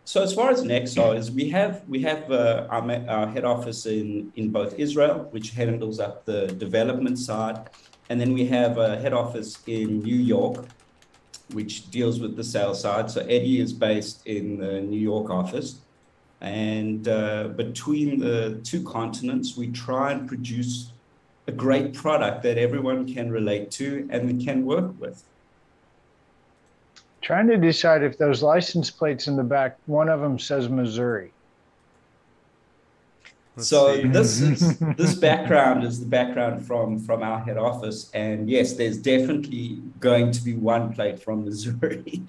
So as far as Nexar is, we have our head office in both Israel, which handles up the development side, and then we have a head office in New York, which deals with the sales side. So Eddie is based in the New York office, and between the two continents, we try and produce a great product that everyone can relate to and can work with. Trying to decide if those license plates in the back, one of them says Missouri. So this background is the background from our head office. And yes, there's definitely going to be one plate from Missouri.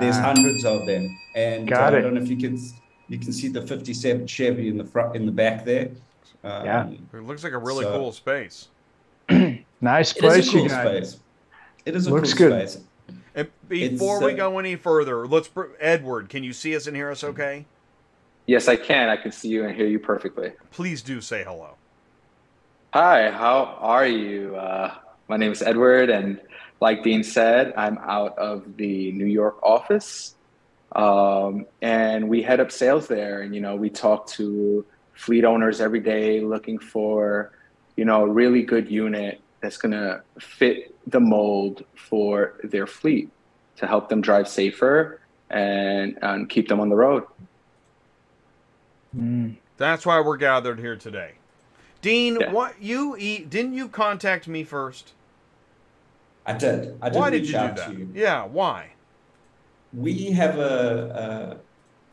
There's hundreds of them. And I don't know if you can see the 57 Chevy in the back there. It looks like a really cool space. Nice place, you guys. It is a cool space. Looks good. And before we go any further, Edward, can you see us and hear us okay? Yes, I can. I can see you and hear you perfectly. Please do say hello. Hi, how are you? My name is Edward, and like Dean said, I'm out of the New York office. And we head up sales there, and, you know, we talk to fleet owners every day looking for, you know, a really good unit that's going to fit the mold for their fleet to help them drive safer and keep them on the road. Mm. That's why we're gathered here today. Dean, didn't you contact me first? I did. Why did you do that? Yeah, why? We have a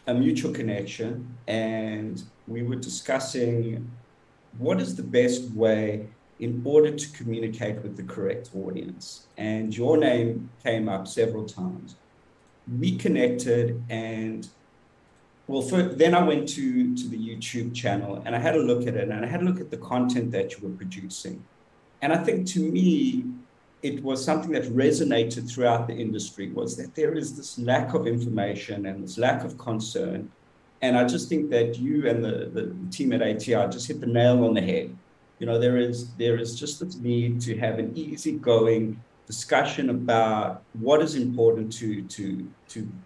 mutual connection, and we were discussing what is the best way in order to communicate with the correct audience. And your name came up several times. We connected, and then I went to the YouTube channel, and I had a look at it, and I had a look at the content that you were producing. And I think, to me, it was something that resonated throughout the industry, was that there is this lack of information and this lack of concern. And I just think that you and the team at ATI just hit the nail on the head. You know, there is just this need to have an easygoing discussion about what is important to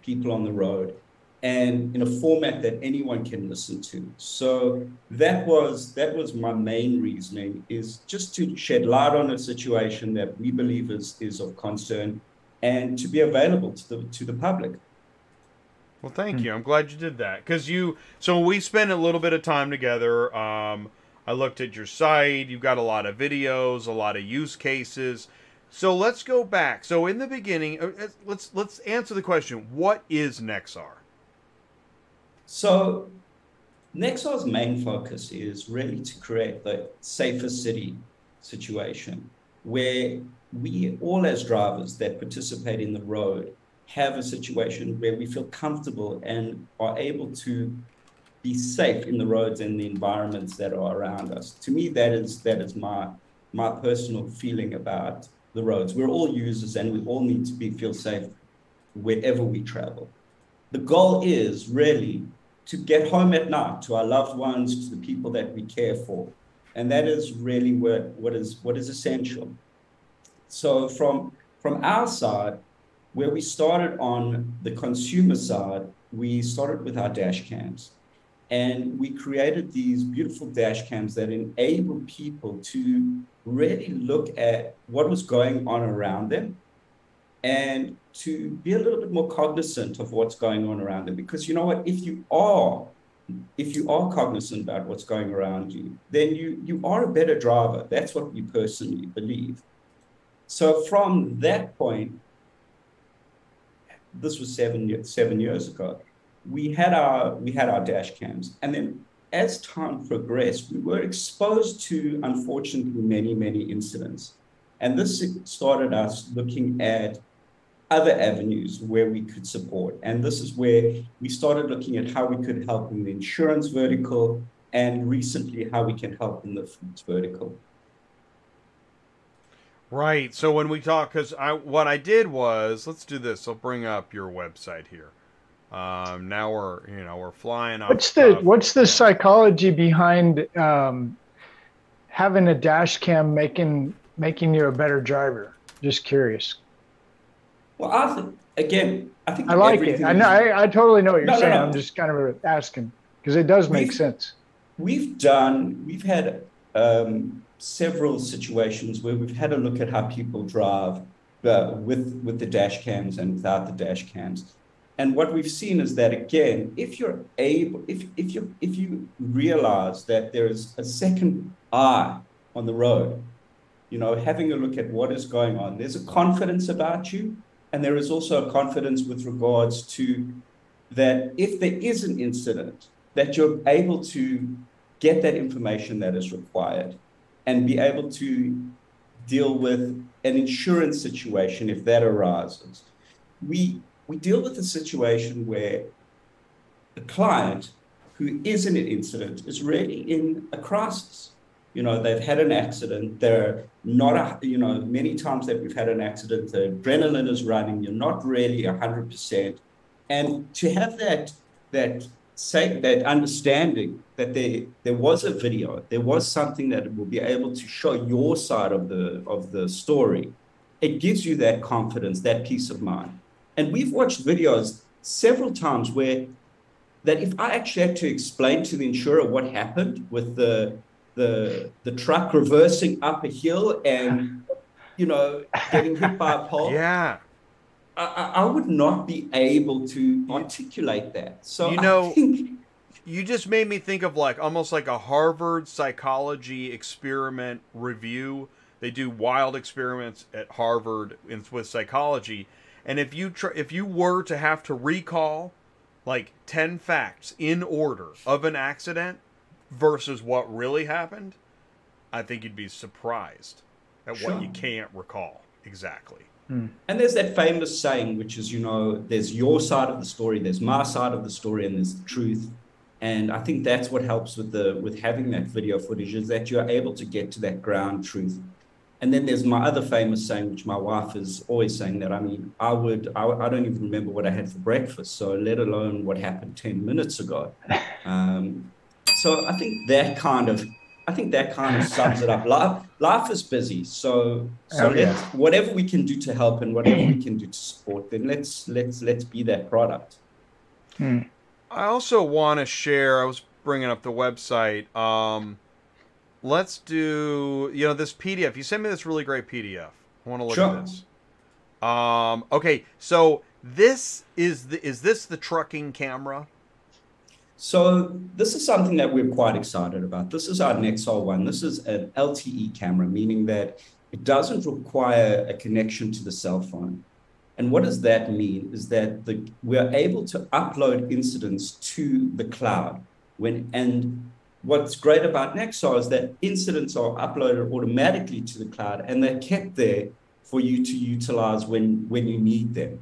people on the road, and in a format that anyone can listen to. So that was my main reasoning, is just to shed light on a situation that we believe is of concern, and to be available to the public. Well, thank you. I'm glad you did that, because so we spent a little bit of time together. I looked at your site. You've got a lot of videos, a lot of use cases. So let's go back. So in the beginning, let's answer the question: what is Nexar? So Nexar's main focus is really to create the safer city situation where we all as drivers that participate in the road have a situation where we feel comfortable and are able to be safe in the roads and the environments that are around us. To me, that is my personal feeling about the roads. We're all users and we all need to feel safe wherever we travel. The goal is really to get home at night to our loved ones, to the people that we care for. And that is really what is essential. So from our side, where we started on the consumer side, we started with our dash cams. And we created these beautiful dash cams that enable people to really look at what was going on around them and to be a little bit more cognizant of what's going on around them. Because you know what, if you are cognizant about what's going around you, then you are a better driver. That's what we personally believe. So from that point, this was seven years ago, we had our dash cams. And then as time progressed, we were exposed to, unfortunately, many, many incidents. And this started us looking at other avenues where we could support. And this is where we started looking at how we could help in the insurance vertical and recently how we can help in the fleet vertical. Right. So when we talk, because what I did was, let's do this. I'll bring up your website here. Now we're flying off. What's the psychology behind having a dash cam making you a better driver? Just curious. Well, I think I like it. I know I totally know what you're saying. No. I'm just kind of asking because it does make sense. We've had several situations where we've had a look at how people drive with the dash cams and without the dash cams. And what we've seen is that, again, if you realize that there is a second eye on the road, you know, having a look at what is going on, there's a confidence about you. And there is also a confidence with regards to that if there is an incident, that you're able to get that information that is required and be able to deal with an insurance situation if that arises. We deal with a situation where the client who is in an incident is really in a crisis. You know, they've had an accident. They're not, many times that we've had an accident, the adrenaline is running. You're not really 100%. And to have that understanding that there was a video, there was something that will be able to show your side of the story, it gives you that confidence, that peace of mind. And we've watched videos several times where that if I actually had to explain to the insurer what happened with the truck reversing up a hill and, you know, getting hit by a pole, yeah, I would not be able to articulate that. So, you know, I think you just made me think of almost like a Harvard psychology experiment review. They do wild experiments at Harvard with psychology. And if you were to have to recall like 10 facts in order of an accident versus what really happened, I think you'd be surprised at what you can't recall exactly. Mm. And there's that famous saying, which is, you know, there's your side of the story, there's my side of the story, and there's the truth. And I think that's what helps with having that video footage is that you're able to get to that ground truth. And then there's my other famous saying, which my wife is always saying that, I mean, I don't even remember what I had for breakfast, so let alone what happened 10 minutes ago. So I think that kind of sums it up. Life is busy. So whatever we can do to help and whatever we can do to support, then let's be that product. Hmm. I also want to share, I was bringing up the website. Let's do, you know, this PDF. You sent me this really great PDF. I want to look at this. Okay, so this is this the trucking camera? So this is something that we're quite excited about. This is our Nexar one. This is an LTE camera, meaning that it doesn't require a connection to the cell phone. And what does that mean is that we're able to upload incidents to the cloud. And what's great about Nexar is that incidents are uploaded automatically to the cloud, and they're kept there for you to utilize when you need them,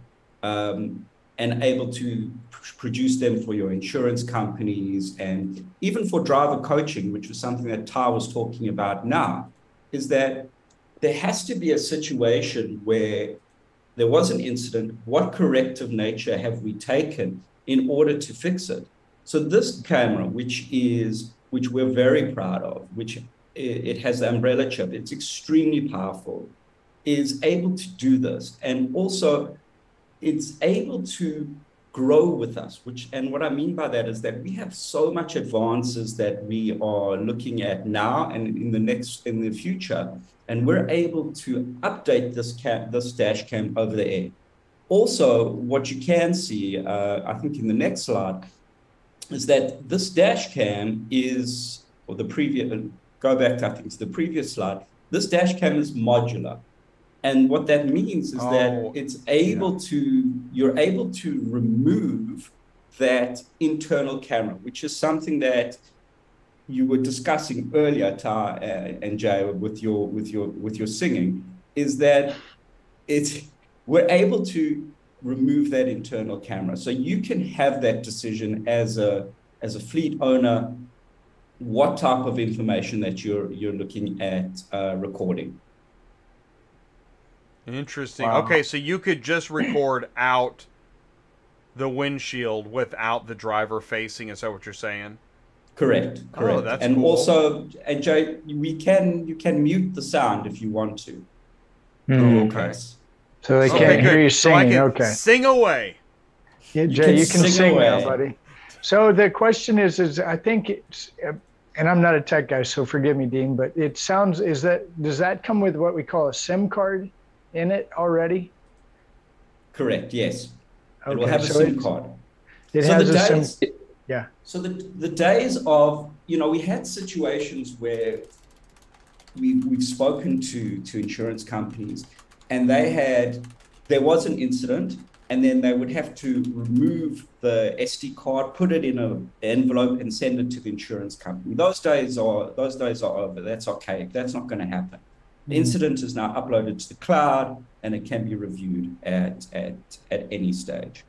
and able to produce them for your insurance companies, and even for driver coaching, which was something that Ty was talking about now, is that there has to be a situation where there was an incident. What corrective nature have we taken in order to fix it? So this camera, which we're very proud of, which it has the umbrella chip, it's extremely powerful, is able to do this. And also it's able to grow with us, and what I mean by that is that we have so much advances that we are looking at now and in the future, and we're able to update this dash cam over the air. Also, what you can see, I think in the next slide, is that this dash cam is, or the previous, go back to, I think, to the previous slide, this dash cam is modular. And what that means is that it's able you're able to remove that internal camera, which is something that you were discussing earlier, Ty and Jay, with your singing, is that we're able to remove that internal camera. So you can have that decision as a fleet owner, what type of information that you're looking at recording. Interesting. Wow. Okay, so you could just record out the windshield without the driver facing. Is that what you're saying? Correct. Oh, that's cool. And Jay, you can mute the sound if you want to. Mm. Oh, okay. So they can't hear you singing. So sing away. Yeah, Jay, you can sing now, buddy. So the question is I think it's, and I'm not a tech guy, so forgive me, Dean, but it sounds, does that come with what we call a SIM card in it already? Correct, yes. Okay, it will have a SIM card. Yeah. So the days of, we had situations where we've spoken to insurance companies, and there was an incident, and then they would have to remove the SD card, put it in an envelope, and send it to the insurance company. Those days are over. That's archaic. That's not going to happen. The incident is now uploaded to the cloud, and it can be reviewed at any stage.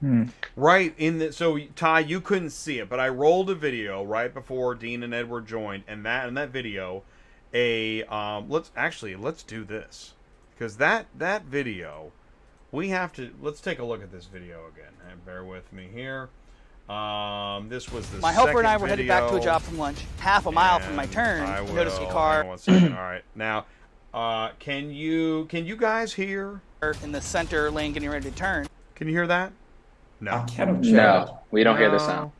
Hmm. Right. So, Ty, you couldn't see it, but I rolled a video right before Dean and Edward joined, and in that video, let's do this, because that video, let's take a look at this video again. And bear with me here. This was the second video. My helper and I were headed back to a job from lunch. Half a mile from my turn, I noticed a car. One second. All right. Now, can you guys hear? In the center lane getting ready to turn. Can you hear that? No. We don't hear the sound.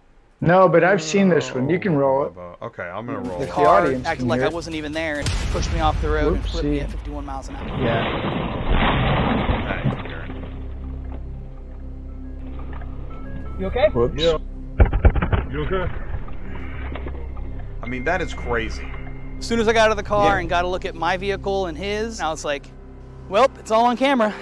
No, but I've seen this one. You can roll it. Okay, I'm going to roll it. The car acted like I wasn't even there and pushed me off the road and flipped me at 51 miles an hour. Yeah. You okay? Whoops. Yeah. You okay? I mean, that is crazy. As soon as I got out of the car and got a look at my vehicle and his, I was like, well, it's all on camera.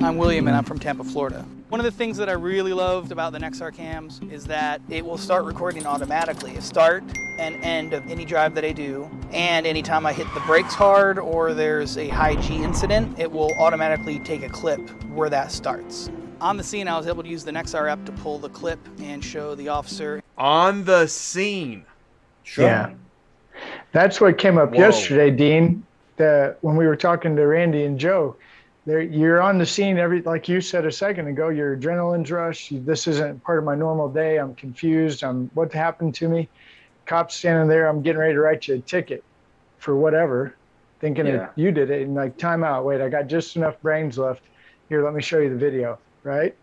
I'm William, and I'm from Tampa, Florida. One of the things that I really loved about the Nexar cams is that it will start recording automatically. Start and end of any drive that I do. And anytime I hit the brakes hard or there's a high G incident, it will automatically take a clip where that starts. On the scene, I was able to use the Nexar app to pull the clip and show the officer. On the scene. Sure. Yeah. That's what came up yesterday, Dean, when we were talking to Randy and Joe. You're on the scene, like you said a second ago, your adrenaline's rush. This isn't part of my normal day. I'm confused. What happened to me? Cops standing there. I'm getting ready to write you a ticket for whatever, thinking that you did it. And like, time out. Wait, I got just enough brains left. Here, let me show you the video. Right?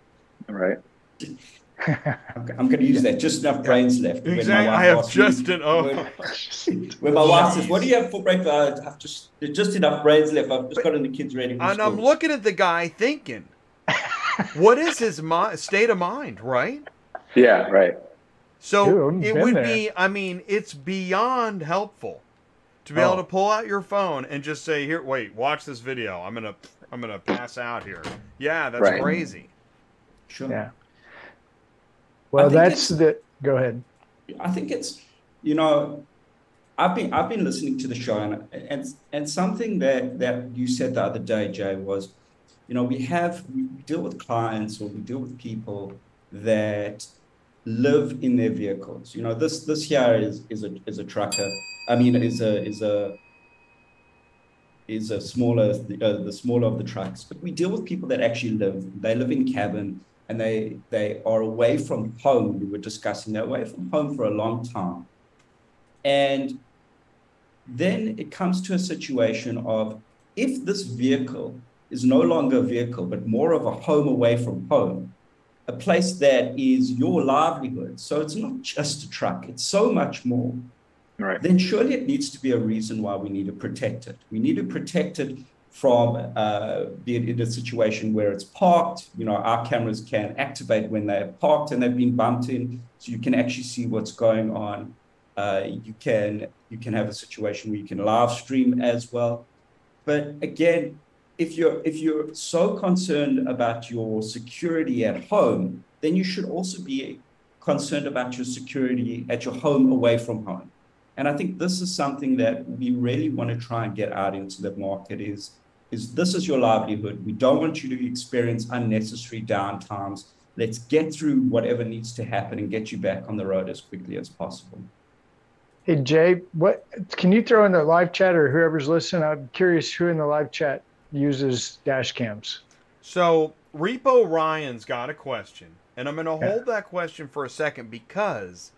Right. I'm going to use that. Just enough brains left. Exactly. I have just enough. When my wife says, what do you have for breakfast? I have just enough brains left. I've just gotten the kids ready for school. I'm looking at the guy thinking, what is his state of mind, right? Yeah, right. So it would be, I mean, it's beyond helpful to be able to pull out your phone and just say, here, wait, watch this video. I'm going to pass out here. Yeah, that's crazy. Sure. Yeah. Well, go ahead. I think it's, you know, I've been listening to the show, and something that you said the other day, Jay, was, you know, we deal with clients, or we deal with people that live in their vehicles. You know, this here is a trucker. I mean, is a smaller, the smaller of the trucks. But we deal with people that actually live. They live in cabin, and they are away from home. We were discussing they're away from home for a long time. And then it comes to a situation of, if this vehicle is no longer a vehicle, but more of a home away from home, a place that is your livelihood. So it's not just a truck, it's so much more. Right. Then surely it needs to be a reason why we need to protect it. We need to protect it from being in a situation where it's parked. You know, our cameras can activate when they're parked and they've been bumped in, so you can actually see what's going on. You can have a situation where you can live stream as well. But again, if you're so concerned about your security at home, then you should also be concerned about your security at your home away from home. And I think this is something that we really want to try and get out into the market is this is your livelihood. We don't want you to experience unnecessary downtimes. Let's get through whatever needs to happen and get you back on the road as quickly as possible. Hey, Jay, what can you throw in the live chat, or whoever's listening? I'm curious who in the live chat uses dash cams. So Repo Ryan's got a question, and I'm going to hold that question for a second, because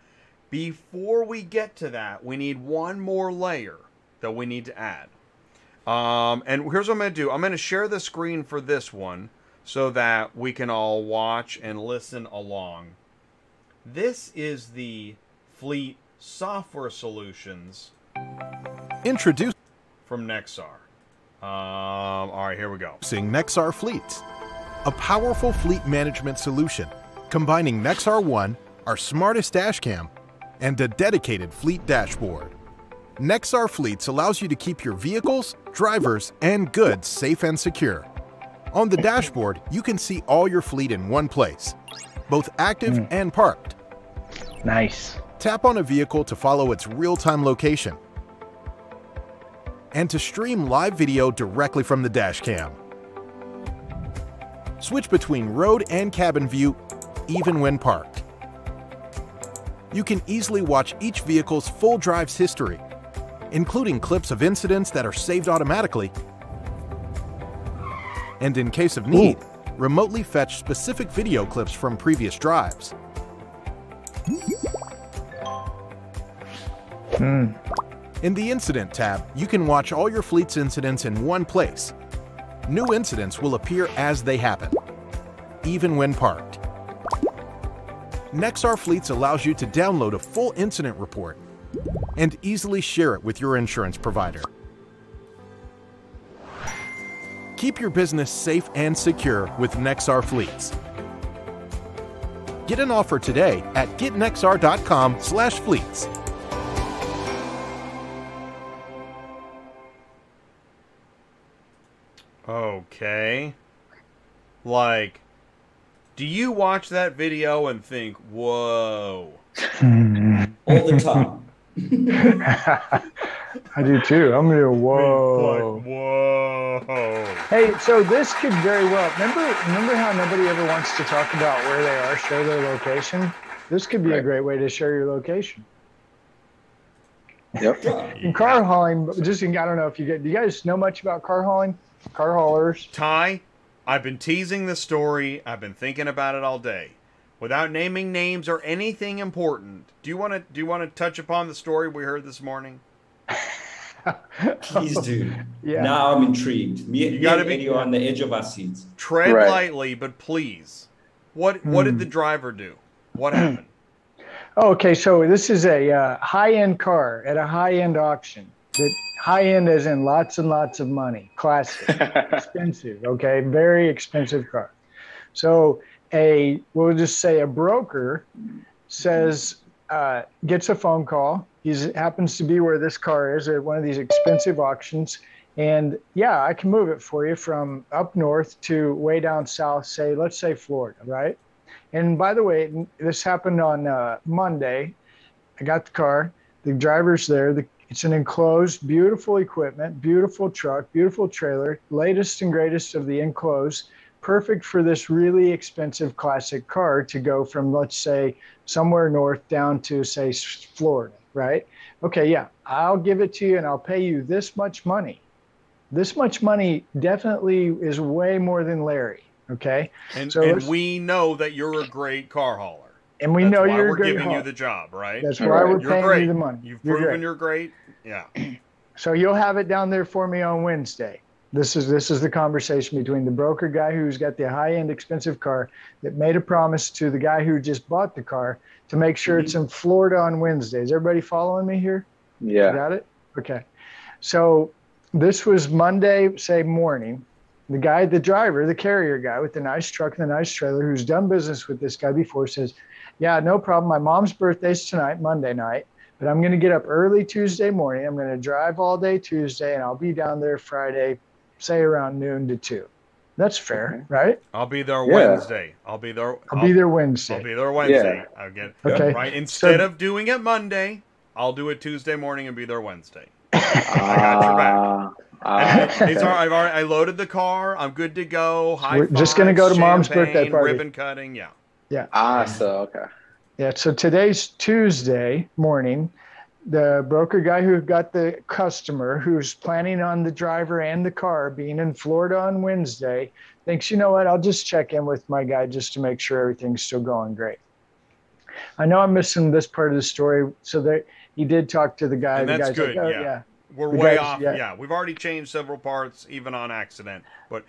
before we get to that, we need one more layer that we need to add. And here's what I'm going to do. I'm going to share the screen for this one, so that we can all watch and listen along. This is the Fleet Software Solutions introduced from Nexar. All right, here we go. Nexar Fleets, a powerful fleet management solution combining Nexar One, our smartest dash cam, and a dedicated fleet dashboard. Nexar Fleets allows you to keep your vehicles, drivers, and goods safe and secure. On the dashboard, you can see all your fleet in one place, both active and parked. Nice. Tap on a vehicle to follow its real-time location and to stream live video directly from the dash cam. Switch between road and cabin view, even when parked. You can easily watch each vehicle's full drive's history, including clips of incidents that are saved automatically, and in case of need, remotely fetch specific video clips from previous drives. In the Incident tab, you can watch all your fleet's incidents in one place. New incidents will appear as they happen, even when parked. Nexar Fleets allows you to download a full incident report and easily share it with your insurance provider. Keep your business safe and secure with Nexar Fleets. Get an offer today at getnexar.com/fleets. Okay. Like, do you watch that video and think, whoa? All the time. I do too. I'm gonna go, whoa. Like, whoa. Hey, so this could very well, remember how nobody ever wants to talk about where they are, show their location? This could be a great way to show your location. Yep. In car hauling, just in, I don't know if you get, do you guys know much about car hauling? Car haulers? Ty, I've been teasing this story. I've been thinking about it all day. Without naming names or anything important, do you want to touch upon the story we heard this morning? Please do. Yeah. Now I'm intrigued. You got to be on the edge of our seats. Tread lightly, but please. What did the driver do? What happened? Okay, so this is a high-end car at a high-end auction. High-end as in lots and lots of money. Classic. Expensive, okay? Very expensive car. So we'll just say a broker says, gets a phone call. He happens to be where this car is at one of these expensive auctions. And yeah, I can move it for you from up north to way down south, say, let's say Florida, right? And by the way, this happened on Monday. I got the car. The driver's there. It's an enclosed, beautiful equipment, beautiful truck, beautiful trailer, latest and greatest of the enclosed, perfect for this really expensive classic car to go from, let's say, somewhere north down to, say, Florida, right? Okay, yeah, I'll give it to you and I'll pay you this much money. This much money definitely is way more than Larry, okay? And we know that you're a great car hauler. And we know you're giving you the job, right? That's why we're paying you the money. You've proven you're great. Yeah. So you'll have it down there for me on Wednesday. This is the conversation between the broker guy who's got the high-end expensive car that made a promise to the guy who just bought the car to make sure it's in Florida on Wednesday. Is everybody following me here? Yeah. Got it? Okay. So this was Monday, say, morning. The guy, the driver, the carrier guy with the nice truck and the nice trailer who's done business with this guy before says, yeah, no problem. My mom's birthday's tonight, Monday night, but I'm going to get up early Tuesday morning. I'm going to drive all day Tuesday, and I'll be down there Friday, say around noon to 2. That's fair, right? I'll be there Wednesday. I'll be there Wednesday. I'll be there Wednesday. Yeah. I'll get it. Okay. Right. Instead of doing it Monday, I'll do it Tuesday morning and be there Wednesday. I got your back. I loaded the car. I'm good to go. We're just going to go to mom's birthday party. Ribbon cutting. Yeah. Yeah. Okay. Yeah. So today's Tuesday morning. The broker guy who got the customer who's planning on the driver and the car being in Florida on Wednesday thinks, you know what, I'll just check in with my guy just to make sure everything's still going great. I know I'm missing this part of the story. So that he did talk to the guy. And that's good. Like, oh, yeah. We're way off. Yeah. We've already changed several parts, even on accident. But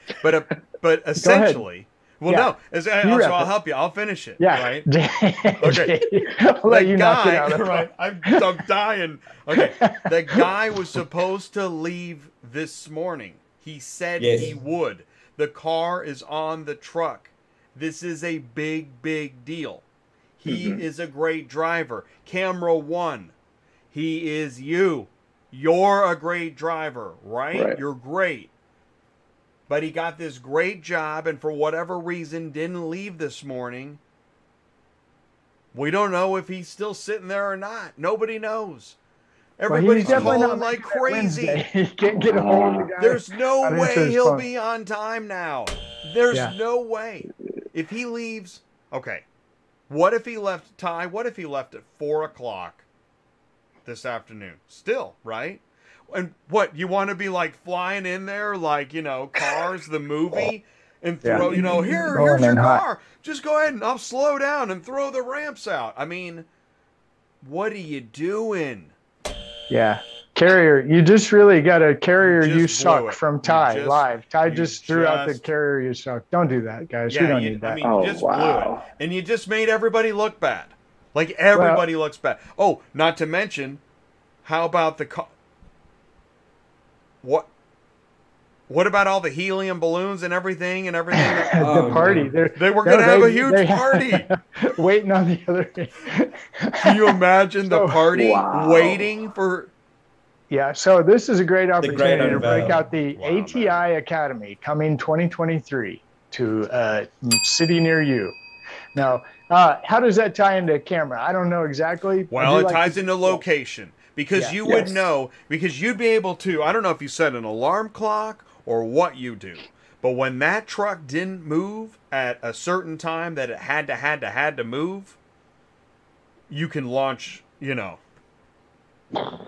essentially, well, I'll help you. I'll finish it. Yeah. Right. Okay. I'm dying. Okay. The guy was supposed to leave this morning. He said he would. The car is on the truck. This is a big, big deal. He is a great driver. Camera one. He is you. You're a great driver, right? You're great. But he got this great job and for whatever reason didn't leave this morning. We don't know if he's still sitting there or not. Nobody knows. Everybody's calling like crazy. You can't get a hold of the guy. There's no way he'll be on time now. There's no way. If he leaves, okay. What if he left, Ty? What if he left at 4 o'clock? This afternoon still, right? And what, you want to be like flying in there like, you know, Cars the movie, and throw, you know, here's your car, just go ahead and I'll slow down and throw the ramps out. I mean, what are you doing? Carrier, you just really got a carrier you suck from Ty live. Ty just threw out the carrier you suck. Don't do that, guys. We don't need that. I mean, you just blew it. And you just made everybody look bad. Like, everybody looks bad. Oh, not to mention, how about the car? What about all the helium balloons and everything the party. They were going to have a huge party. Waiting on the other day. Can you imagine the party waiting for... Yeah, so this is a great opportunity to break out the ATI Academy coming 2023 to a city near you. Now, how does that tie into camera? I don't know exactly. Well, it ties into location because you would know, because you'd be able to, I don't know if you set an alarm clock or what you do, but when that truck didn't move at a certain time that it had to move, you can launch, you know.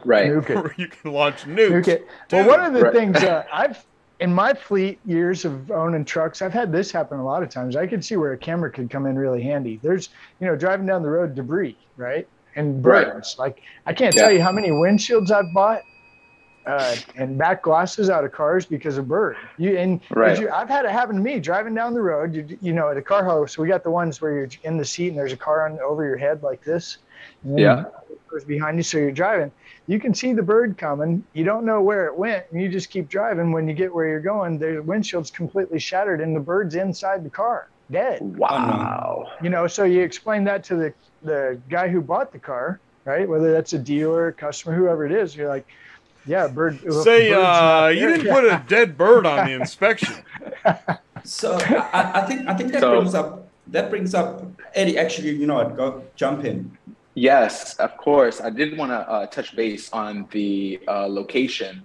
Right. You can launch nukes. Okay. Well, one of the things I've, in my fleet years of owning trucks, I've had this happen a lot of times. I could see where a camera could come in really handy. There's, you know, driving down the road, debris, right? And burns. Like, I can't tell you how many windshields I've bought and back glasses out of cars because of bird. I've had it happen to me driving down the road, you know, at a car hole. So we got the ones where you're in the seat and there's a car on over your head like this. And goes behind you, so you're driving. You can see the bird coming. You don't know where it went, and you just keep driving. When you get where you're going, the windshield's completely shattered, and the bird's inside the car, dead. Wow. You know, so you explain that to the guy who bought the car, right? Whether that's a dealer, customer, whoever it is, you're like, yeah, bird. Say, you didn't put a dead bird on the inspection. So I think that brings up Eddie. Actually, you know, I'd go jump in. Yes, of course. I did want to touch base on the location.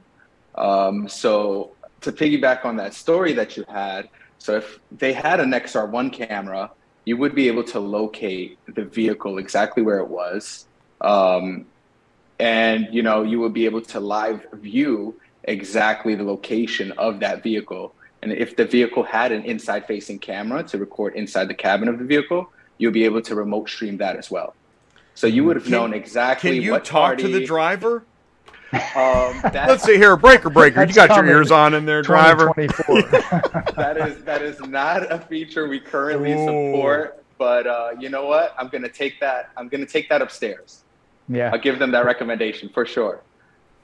So to piggyback on that story that you had, so if they had an XR1 camera, you would be able to locate the vehicle exactly where it was. And, you know, you would be able to live view exactly the location of that vehicle. And if the vehicle had an inside facing camera to record inside the cabin of the vehicle, you'll be able to remote stream that as well. So you would have known exactly what party. Can you talk to the driver? Let's see here, breaker. You got your ears on in there, driver. That is not a feature we currently support, but you know what? I'm gonna take that upstairs. Yeah, I'll give them that recommendation for sure.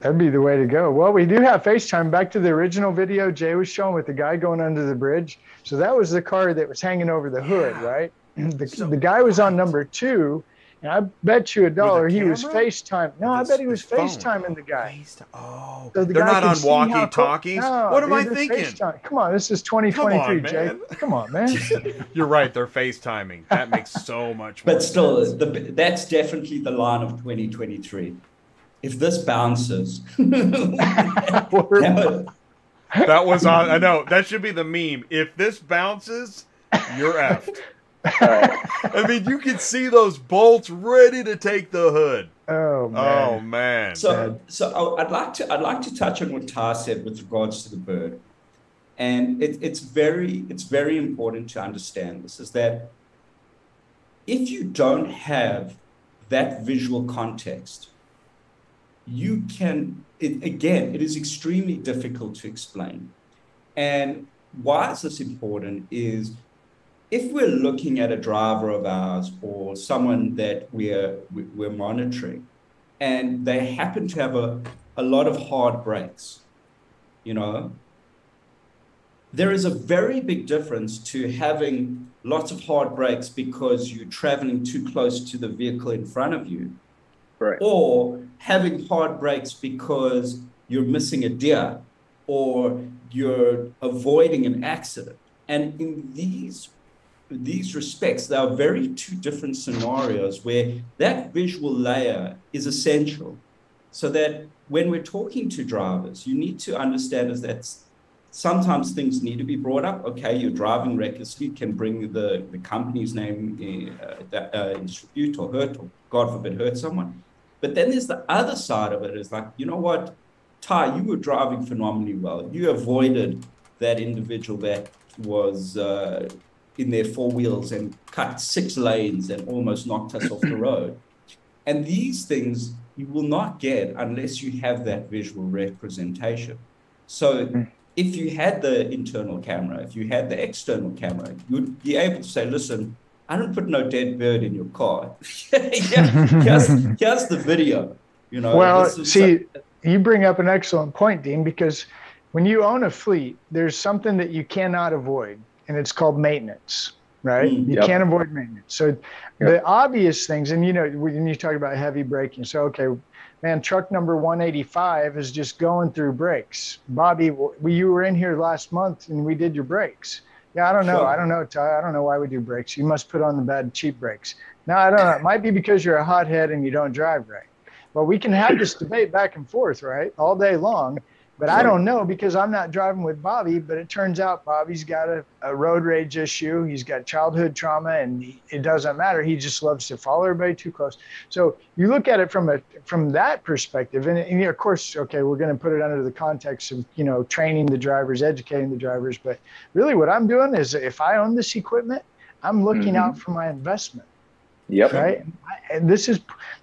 That'd be the way to go. Well, we do have FaceTime. Back to the original video Jay was showing with the guy going under the bridge. So that was the car that was hanging over the hood, right? The guy was on number 2. And I bet you $1 he was FaceTime. No, I bet he was FaceTiming the guy. Oh, so the they're guy not on walkie-talkies? No, what am I thinking? FaceTime. Come on, this is 2023, Jay. Come on, man. You're right, they're FaceTiming. That makes so much more sense. But still, that's definitely the line of 2023. If this bounces. That was on, I know, that should be the meme. If this bounces, you're effed. Right. I mean, you can see those bolts ready to take the hood. Oh man! Oh man! So I'd like to touch on what Ty said with regards to the bird, and it's very important to understand this is that if you don't have that visual context, you can it is extremely difficult to explain. And why is this important is, if we're looking at a driver of ours or someone that we're monitoring and they happen to have a lot of hard brakes, you know, there is a very big difference to having lots of hard brakes because you're traveling too close to the vehicle in front of you, right, or having hard brakes because you're missing a deer or you're avoiding an accident. And in these respects, they are very two different scenarios where that visual layer is essential. So that when we're talking to drivers, you need to understand is that sometimes things need to be brought up. Okay, you're driving recklessly, you can bring the company's name in dispute or hurt, or God forbid, hurt someone. But then there's the other side of it is like, you know what, Ty, you were driving phenomenally well. You avoided that individual that was in their four wheels and cut 6 lanes and almost knocked us off the road. And these things you will not get unless you have that visual representation. So if you had the internal camera, if you had the external camera, you'd be able to say, listen, I don't put no dead bird in your car. here's the video. You know, well, see, you bring up an excellent point, Dean, because when you own a fleet, there's something that you cannot avoid. And it's called maintenance, right? You can't avoid maintenance. So the obvious things, and you know, when you talk about heavy braking, so okay, man, truck number 185 is just going through brakes. Bobby, you were in here last month and we did your brakes. Yeah, I don't know. Sure. I don't know, Ty. I don't know why we do brakes. You must put on the bad cheap brakes. No, I don't know. It might be because you're a hothead and you don't drive right. Well, we can have this debate back and forth, right? All day long. But I don't know because I'm not driving with Bobby, but it turns out Bobby's got a road rage issue. He's got childhood trauma and it doesn't matter. He just loves to follow everybody too close. So you look at it from that perspective. And of course, okay, we're going to put it under the context of, you know, training the drivers, educating the drivers. But really what I'm doing is if I own this equipment, I'm looking out for my investment. Yep. Right. And this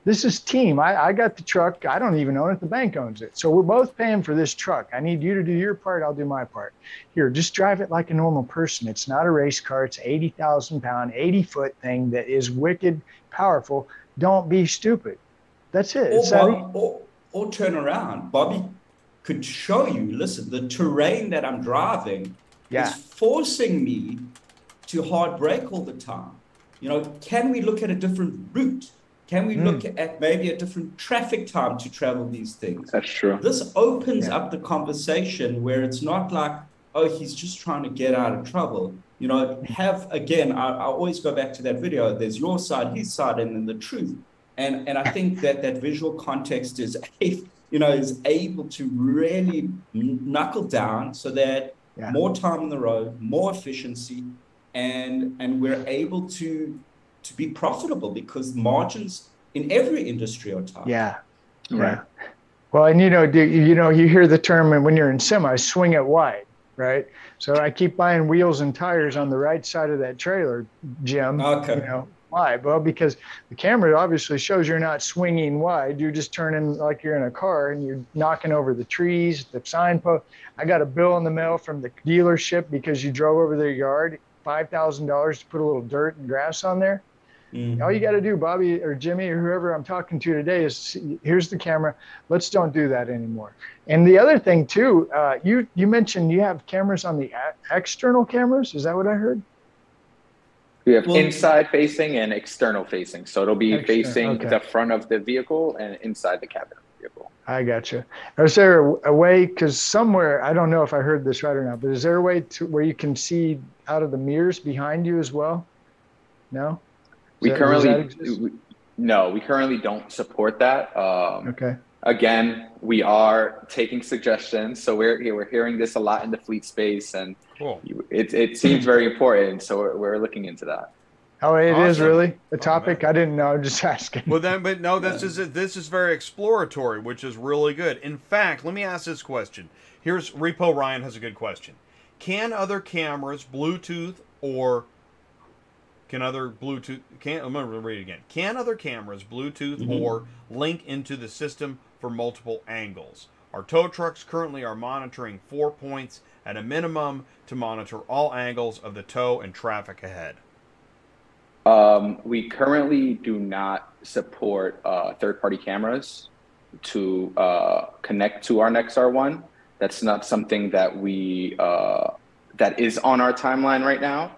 is team. I got the truck. I don't even own it. The bank owns it. So we're both paying for this truck. I need you to do your part. I'll do my part. Here, just drive it like a normal person. It's not a race car. It's 80,000 pound, 80-foot thing that is wicked powerful. Don't be stupid. That's it. Or turn around. Bobby could show you, listen, the terrain that I'm driving is forcing me to hard brake all the time. You know, can we look at a different route? Can we look at maybe a different traffic time to travel these things? That's true. This opens up the conversation where it's not like, oh, he's just trying to get out of trouble. You know, again, I always go back to that video. There's your side, his side, and then the truth. And I think that that visual context is, you know, is able to really knuckle down so that more time on the road, more efficiency, and we're able to be profitable because margins in every industry are tight. Yeah. Well, and you hear the term, and when you're in semis, swing it wide, right? So I keep buying wheels and tires on the right side of that trailer, Jim. Okay. You know why? Well, because the camera obviously shows you're not swinging wide. You're just turning like you're in a car, and you're knocking over the trees, the signpost. I got a bill in the mail from the dealership because you drove over their yard, $5,000 to put a little dirt and grass on there. Mm-hmm. All you got to do, Bobby or Jimmy or whoever I'm talking to today, is here's the camera. Let's don't do that anymore. And the other thing too, you mentioned you have cameras on the external cameras. Is that what I heard? We have inside facing and external facing. So it'll be facing the front of the vehicle and inside the cabin of the vehicle. I gotcha. Is there a way, because somewhere, I don't know if I heard this right or not, but is there a way to where you can see out of the mirrors behind you as well? No? We currently don't support that. Again, we are taking suggestions. So we're hearing this a lot in the fleet space, and it seems very important. So we're looking into that. Oh, it is really a topic. I didn't know. I'm just asking. Well, then, but no, this is very exploratory, which is really good. In fact, let me ask this question. Here's Repo Ryan has a good question. Can other cameras Bluetooth or link into the system for multiple angles? Our tow trucks currently are monitoring 4 points at a minimum to monitor all angles of the tow and traffic ahead. We currently do not support third-party cameras to connect to our Nexar one. That's not something that that is on our timeline right now.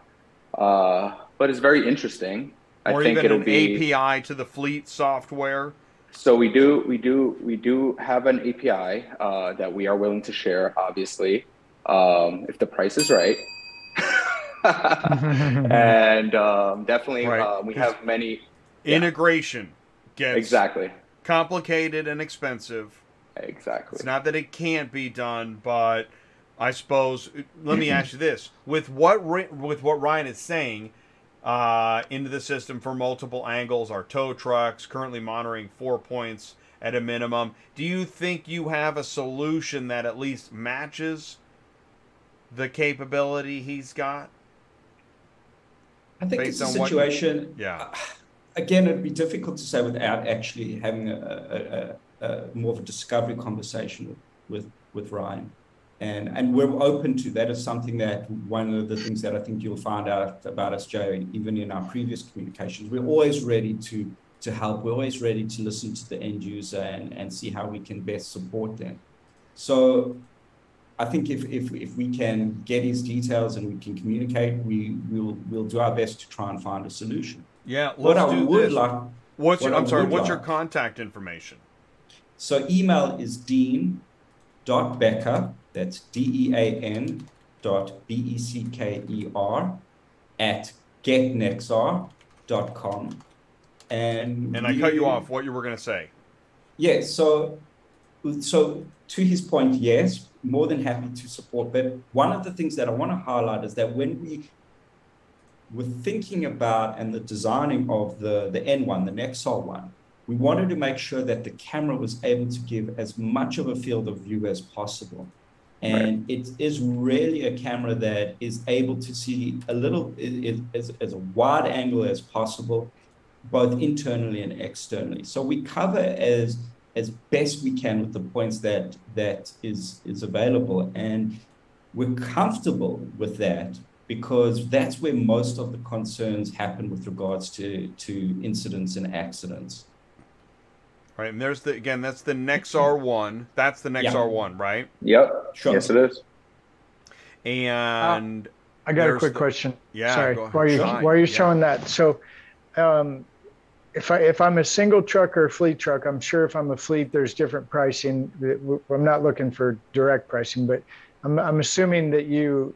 But it's very interesting. Or I think it'll be an API to the fleet software. So we do have an API that we are willing to share, obviously, if the price is right. And definitely, right. We have many integration gets complicated and expensive. Exactly. It's not that it can't be done, but I suppose. Let me ask you this: with what Ryan is saying. Into the system for multiple angles. Our tow trucks currently monitoring 4 points at a minimum. Do you think you have a solution that at least matches the capability he's got? I think it's a situation. Again, it'd be difficult to say without actually having a more of a discovery conversation with Ryan. And we're open to that. Is something that one of the things that I think you'll find out about us, Joe, even in our previous communications, we're always ready to help. We're always ready to listen to the end user and see how we can best support them. So I think if we can get his details and we can communicate, we'll do our best to try and find a solution. Yeah. What's your contact information? So email is dean.becker. That's dean.becker@getnexar.com. And I cut you off what you were going to say. Yeah, so to his point, yes, more than happy to support. But one of the things that I want to highlight is that when we were thinking about and the designing of the N1, the Nexar one, we wanted to make sure that the camera was able to give as much of a field of view as possible. And it is really a camera that is able to see as wide angle as possible, both internally and externally. So we cover as best we can with the points that is available. And we're comfortable with that because that's where most of the concerns happen with regards to incidents and accidents. Right, and there's that's the Nexar one. That's the Nexar one, right? Yep. Sure. Yes, it is. And I got a quick question. Yeah. Sorry. Why are you showing that? So, if I'm a single truck or a fleet truck, I'm sure if I'm a fleet, there's different pricing. I'm not looking for direct pricing, but I'm assuming that you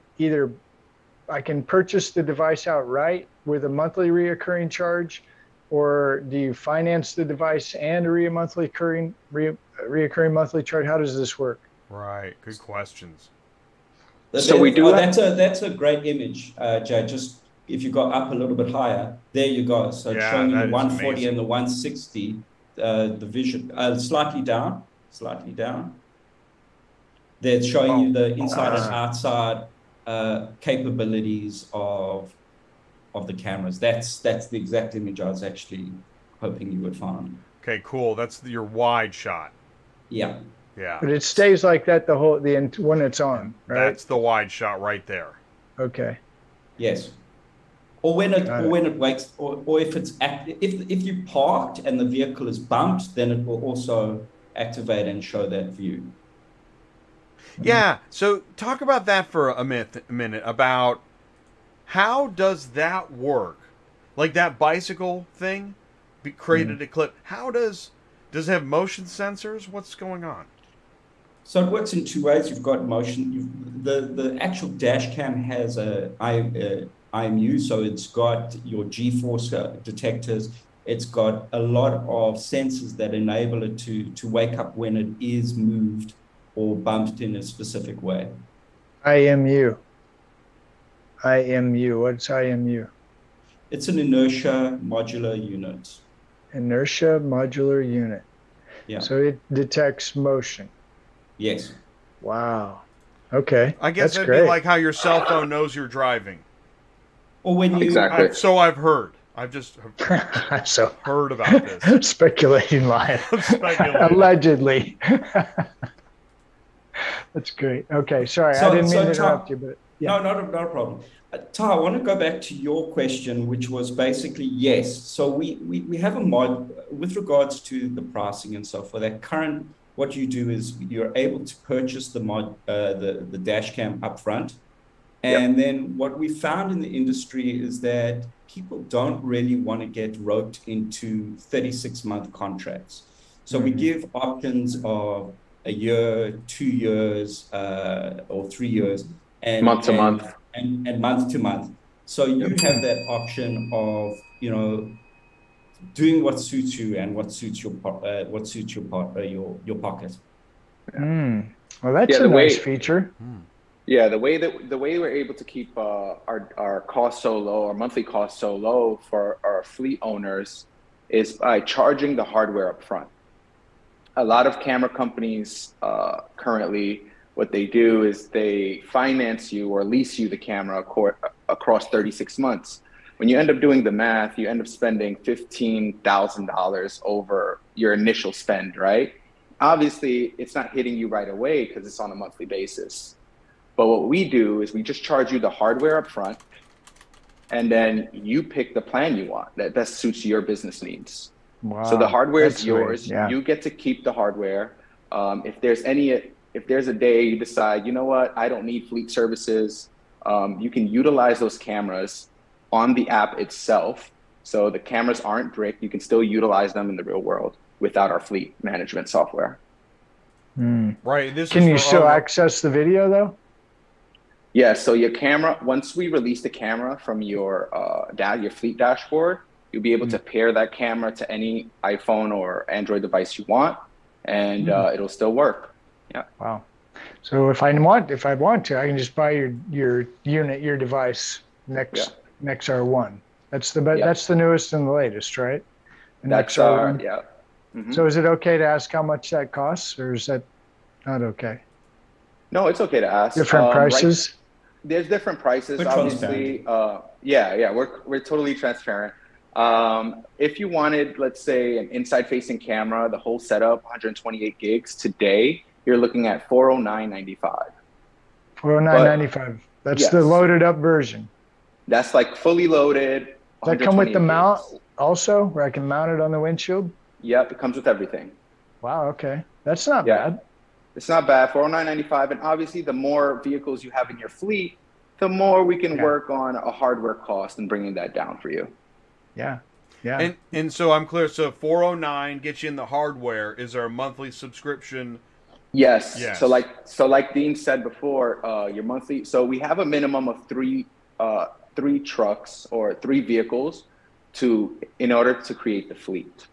I can purchase the device outright with a monthly reoccurring charge. Or do you finance the device and reoccurring monthly charge? How does this work? Right. Good questions. So we do that's a great image, Jay. Just if you go up a little bit higher, there you go. So it's showing you the 140 amazing. And the 160 division, slightly down. They're showing you the inside and outside capabilities of the cameras. That's the exact image I was actually hoping you would find. Okay, cool. That's your wide shot. Yeah. Yeah. But it stays like that when it's on, right? That's the wide shot right there. Okay. Yes. Or when it wakes, or if it's if you parked and the vehicle is bumped, then it will also activate and show that view. Yeah. So talk about that for a minute about how does that work? Like that bicycle thing created a clip. How does it have motion sensors? What's going on? So it works in two ways. You've got motion. The actual dash cam has an IMU, so it's got your G-force detectors. It's got a lot of sensors that enable it to wake up when it is moved or bumped in a specific way. IMU. What's IMU? It's an inertia modular unit. Inertia modular unit. Yeah. So it detects motion. Yes. Wow. Okay. I guess that'd be like how your cell phone knows you're driving. Or when you exactly. So I've heard. I've just heard about this. I'm speculating, Lion. Allegedly. That's great. Okay, sorry, I didn't mean to interrupt you, but yeah. No, not a problem. Ty, I want to go back to your question, which was basically yes. So we have a mod with regards to the pricing and so forth. That current, what you do is you're able to purchase the mod, the dash cam upfront, and then what we found in the industry is that people don't really want to get roped into 36-month contracts. So we give options of a year, 2 years, or 3 years, and month to month, and month to month. So you have that option of doing what suits you and what suits your pocket. Well, that's a nice feature. Yeah, the way we're able to keep our costs so low, our monthly costs so low for our fleet owners, is by charging the hardware up front. A lot of camera companies currently, what they do is they finance you or lease you the camera across 36 months. When you end up doing the math, you end up spending $15,000 over your initial spend, right? Obviously, it's not hitting you right away because it's on a monthly basis. But what we do is we just charge you the hardware up front, and then you pick the plan you want that best suits your business needs. Wow, so the hardware is yours. Yeah. You get to keep the hardware. If there's a day you decide, you know what, I don't need fleet services, you can utilize those cameras on the app itself. So the cameras aren't brick. You can still utilize them in the real world without our fleet management software. Right. Can you still access the video though? Yeah. So your camera, once we release the camera from your fleet dashboard, you'll be able to pair that camera to any iPhone or Android device you want, and it'll still work. Yeah. Wow. So if I want to, I can just buy your unit, your device, Nexar 1. That's the that's the newest and the latest, right? Nexar. Yeah. So is it okay to ask how much that costs, or is that not okay? No, it's okay to ask. Different prices. Right, there's different prices, obviously. We're totally transparent. If you wanted, let's say, an inside facing camera, the whole setup, 128 gigs today, you're looking at $409.95. $409.95. That's the loaded up version. That's like fully loaded. Does that come with the mount also, where I can mount it on the windshield? Yep. It comes with everything. Wow. Okay. That's not bad. It's not bad. $409.95. And obviously the more vehicles you have in your fleet, the more we can work on a hardware cost and bringing that down for you. Yeah. Yeah. And so I'm clear. So $409 gets you in the hardware. Is there a monthly subscription? Yes. So like Dean said before, your monthly. So we have a minimum of three trucks or three vehicles in order to create the fleet.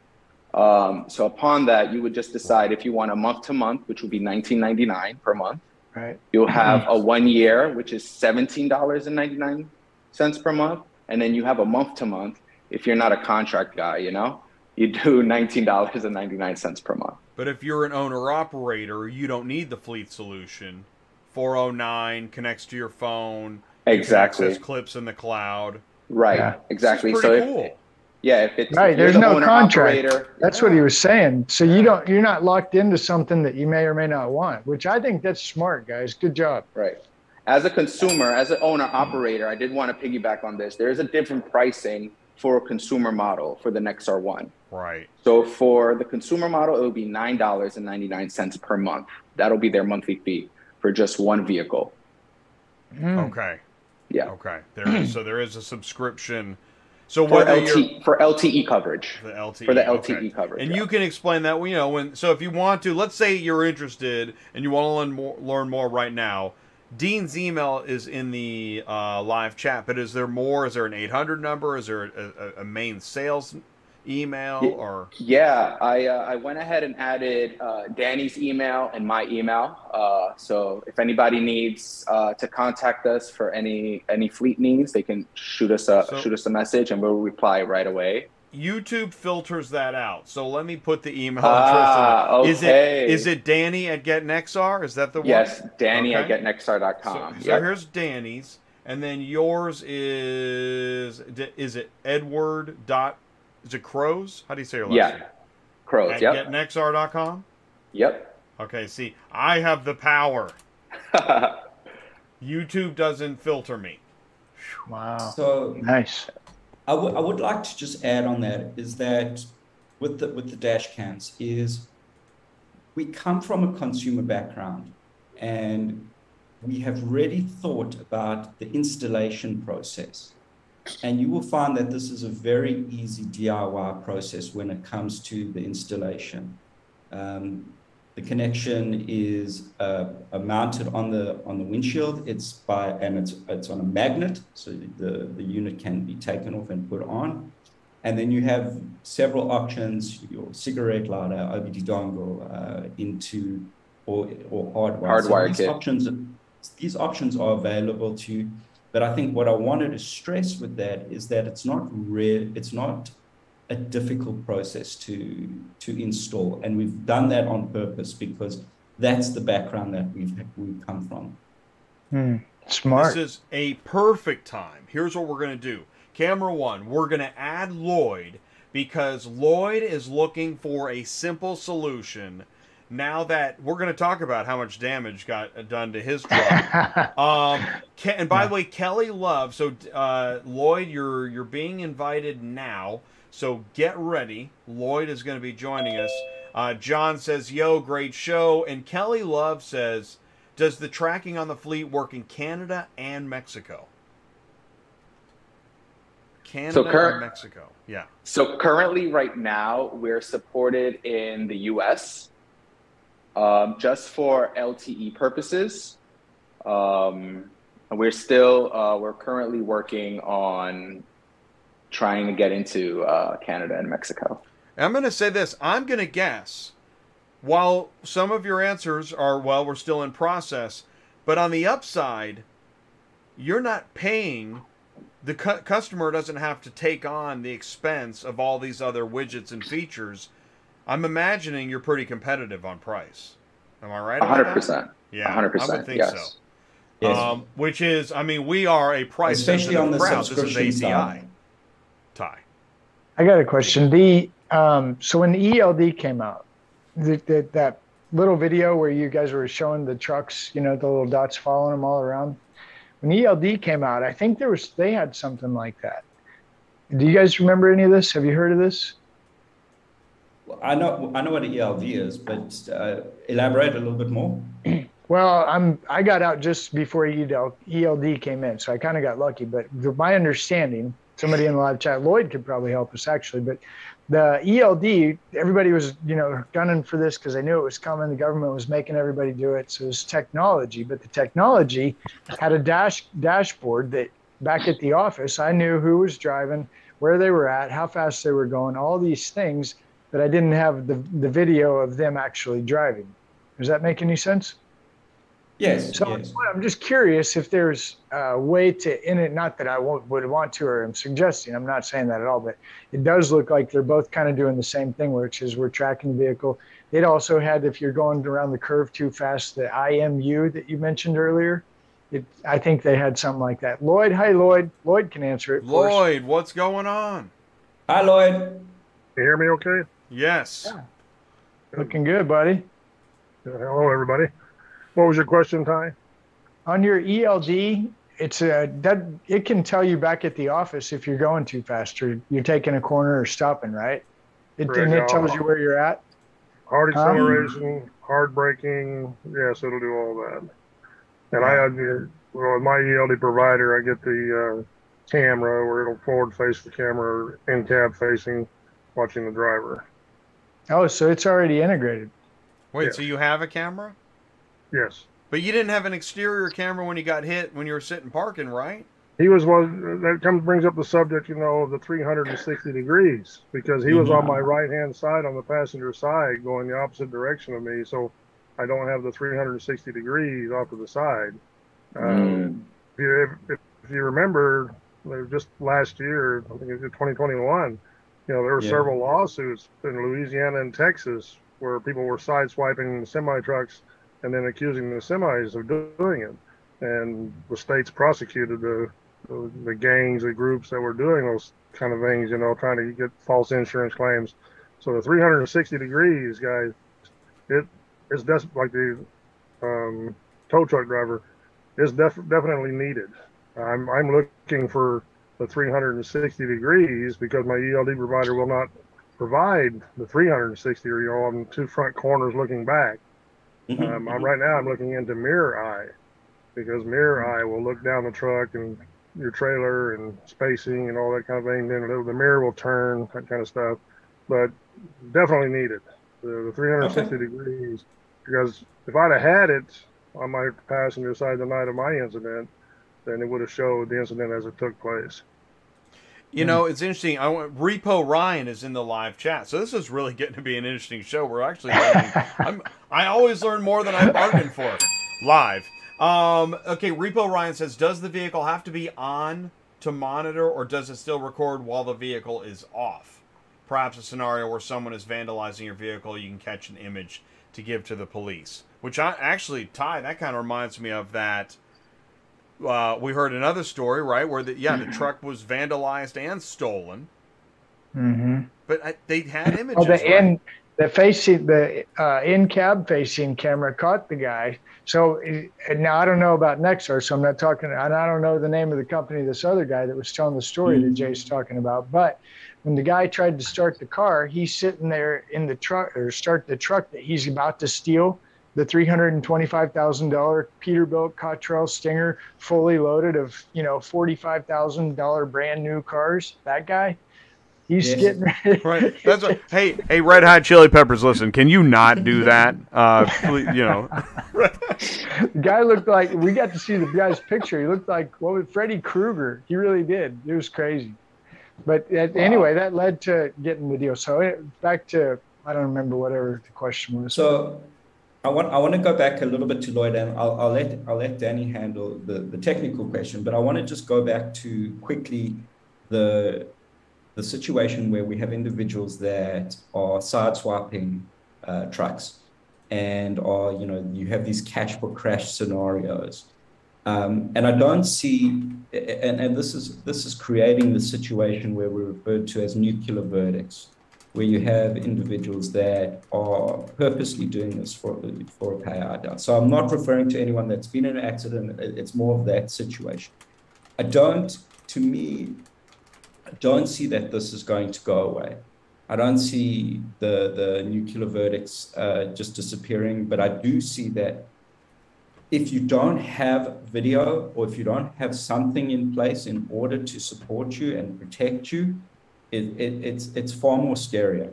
So upon that, you would just decide if you want a month to month, which would be $19.99 per month. Right. You'll have a 1 year, which is $17.99 per month. And then you have a month to month. If you're not a contract guy, you know, you do $19.99 per month. But if you're an owner operator, you don't need the fleet solution. 409 connects to your phone. Exactly. You access clips in the cloud. Right. Yeah. Exactly. So cool. If it's right, there's no contract. Operator, that's what he was saying. So you don't, you're not locked into something that you may or may not want, which I think that's smart, guys. Good job. Right. As a consumer, as an owner operator, I did want to piggyback on this. There is a different pricing for a consumer model for the Nexar One. Right. So for the consumer model, it would be $9.99 per month. That'll be their monthly fee for just one vehicle. Mm. Okay. Yeah. Okay. So there is a subscription. So for LTE coverage, LTE coverage, and you can explain that. You know, when so if you want to, let's say you're interested and you want to learn more right now. Dean's email is in the live chat, but is there more? Is there an 800 number? Is there a main sales email? Or I went ahead and added Danny's email and my email. So if anybody needs to contact us for any fleet needs, they can shoot us a message and we'll reply right away. YouTube filters that out, so let me put the email address in. Okay. Is it Danny at GetNexar? Is that the one? Yes, Danny at GetNexar.com. So here's Danny's, and then yours is it Edward. Is it Crows? How do you say your last name? Yeah, Crows. At GetNexar.com? Yep. Okay, see, I have the power. YouTube doesn't filter me. Wow. So nice. I would like to just add on that is that with the dash cams is we come from a consumer background and we have really thought about the installation process. And you will find that this is a very easy DIY process when it comes to the installation. The connection is mounted on the windshield. It's on a magnet, so the unit can be taken off and put on. And then you have several options: your cigarette lighter, OBD dongle, or hardwire. So these options are available to you. But I think what I wanted to stress with that is that it's not a difficult process to install, and we've done that on purpose because that's the background that we've come from. Smart. This is a perfect time. Here's what we're going to do. Camera one, we're going to add Lloyd because Lloyd is looking for a simple solution. Now that we're going to talk about how much damage got done to his truck. And by the way, Kelly Love. So Lloyd, you're being invited now. So get ready. Lloyd is going to be joining us. John says, yo, great show. And Kelly Love says, does the tracking on the fleet work in Canada and Mexico? Canada and Mexico. Yeah. So currently right now, we're supported in the U.S. Just for LTE purposes. We're currently working on trying to get into Canada and Mexico. I'm going to say this. I'm going to guess, while some of your answers are, well, we're still in process, but on the upside, you're not paying. The customer doesn't have to take on the expense of all these other widgets and features. I'm imagining you're pretty competitive on price. Am I right? 100%. Yeah, 100%. I would think yes. Yes. Which is, I mean, we are a price, especially on the subscription. This is ATI. Ty, I got a question. So when the ELD came out, that little video where you guys were showing the trucks, you know, the little dots following them all around. When the ELD came out, I think they had something like that. Do you guys remember any of this? Have you heard of this? Well, I know what an ELD is, but elaborate a little bit more. Well, I got out just before ELD came in, so I kind of got lucky. But my understanding. Somebody in the live chat, Lloyd could probably help us actually, but the ELD, everybody was, you know, gunning for this because they knew it was coming. The government was making everybody do it. So it was technology, but the technology had a dashboard that back at the office, I knew who was driving, where they were at, how fast they were going, all these things that I didn't have the video of them actually driving. Does that make any sense? Yes. So yes. I'm just curious if there's a way to, in it, not that I would want to or I'm suggesting, I'm not saying that at all, but it does look like they're both kind of doing the same thing, which is we're tracking the vehicle. It also had, if you're going around the curve too fast, the IMU that you mentioned earlier. I think they had something like that. Lloyd, hi, Lloyd. Lloyd can answer it. Lloyd, what's going on? Hi, Lloyd. Can you hear me okay? Yes. Yeah. Looking good, buddy. Hello, everybody. What was your question, Ty? On your ELD, it can tell you back at the office if you're going too fast or you're taking a corner or stopping, right? It tells you where you're at. Hard acceleration, hard braking. Yes, it'll do all that. And with my ELD provider, I get the camera where it'll forward face the camera, in cab facing, watching the driver. Oh, so it's already integrated. Wait, yes. So you have a camera? Yes. But you didn't have an exterior camera when you got hit when you were sitting parking, right? He was one that brings up the subject, you know, of the 360 degrees, because he was on my right-hand side on the passenger side going the opposite direction of me, so I don't have the 360 degrees off to the side. If you remember, just last year, I think it was 2021, you know, there were several lawsuits in Louisiana and Texas where people were sideswiping semi-trucks and then accusing the semis of doing it. And the states prosecuted the gangs, the groups that were doing those kind of things, you know, trying to get false insurance claims. So the 360 degrees, guys, it's just like the tow truck driver is definitely needed. I'm looking for the 360 degrees because my ELD provider will not provide the 360, you know, on two front corners looking back. Right now I'm looking into mirror eye, because mirror eye will look down the truck and your trailer and spacing and all that kind of thing. Then the mirror will turn, that kind of stuff. But definitely needed the 360 degrees, because if I'd have had it on my passenger side the night of my incident, then it would have showed the incident as it took place. You know, it's interesting. Repo Ryan is in the live chat, so this is really getting to be an interesting show. We're actually learning. I always learn more than I bargained for live. Okay, Repo Ryan says, does the vehicle have to be on to monitor, or does it still record while the vehicle is off? Perhaps a scenario where someone is vandalizing your vehicle, you can catch an image to give to the police. Which Ty, that kind of reminds me of that. We heard another story, right, where the truck was vandalized and stolen. But they had images. Oh, in-cab facing camera caught the guy. So now I don't know about Nexar, so I'm not talking, and I don't know the name of the company, this other guy that was telling the story that Jay's talking about. But when the guy tried to start the car, he's sitting there in the truck, or start the truck that he's about to steal. The $325,000 Peterbilt Cottrell Stinger, fully loaded of, you know, $45,000 brand new cars. That guy, he's getting ready. Right. That's what, hey, Red Hot Chili Peppers, listen, can you not do that? Please, you know, the guy looked like, we got to see the guy's picture. He looked like Freddy Krueger. He really did. It was crazy. But anyway, that led to getting the deal. So back to, I don't remember whatever the question was. So. I want to go back a little bit to Lloyd, and I'll let Danny handle the technical question, but I want to just go back to quickly the situation where we have individuals that are sideswiping trucks and are, you know, you have these cash for crash scenarios, and I don't see, and this is creating the situation where we're referred to as nuclear verdicts, where you have individuals that are purposely doing this for a payout. So I'm not referring to anyone that's been in an accident. It's more of that situation. I don't see that this is going to go away. I don't see the nuclear verdicts just disappearing, but I do see that if you don't have video, or if you don't have something in place in order to support you and protect you, it's far more scarier.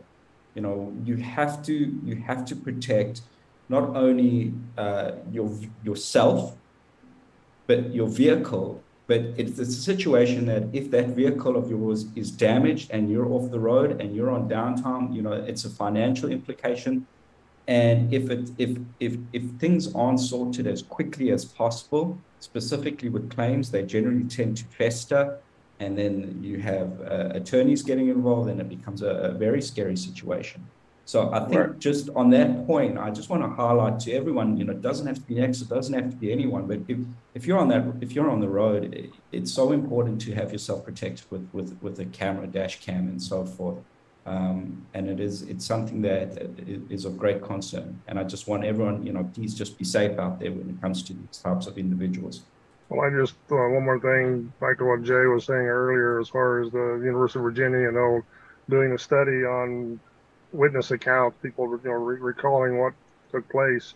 You know, you have to protect not only yourself, but your vehicle But it's a situation that if that vehicle of yours is damaged and you're off the road and you're on downtime, you know, it's a financial implication. And if things aren't sorted as quickly as possible, specifically with claims, they generally tend to fester. And then you have attorneys getting involved, and it becomes a very scary situation. So I think just on that point, I just want to highlight to everyone, you know, it doesn't have to be Nexar, it doesn't have to be anyone, but if you're on the road, it's so important to have yourself protected with a camera, dash cam and so forth. And it's something that is of great concern. And I just want everyone, you know, please just be safe out there when it comes to these types of individuals. Well, I just, one more thing, back to what Jay was saying earlier, as far as the University of Virginia, you know, doing a study on witness accounts, people recalling what took place.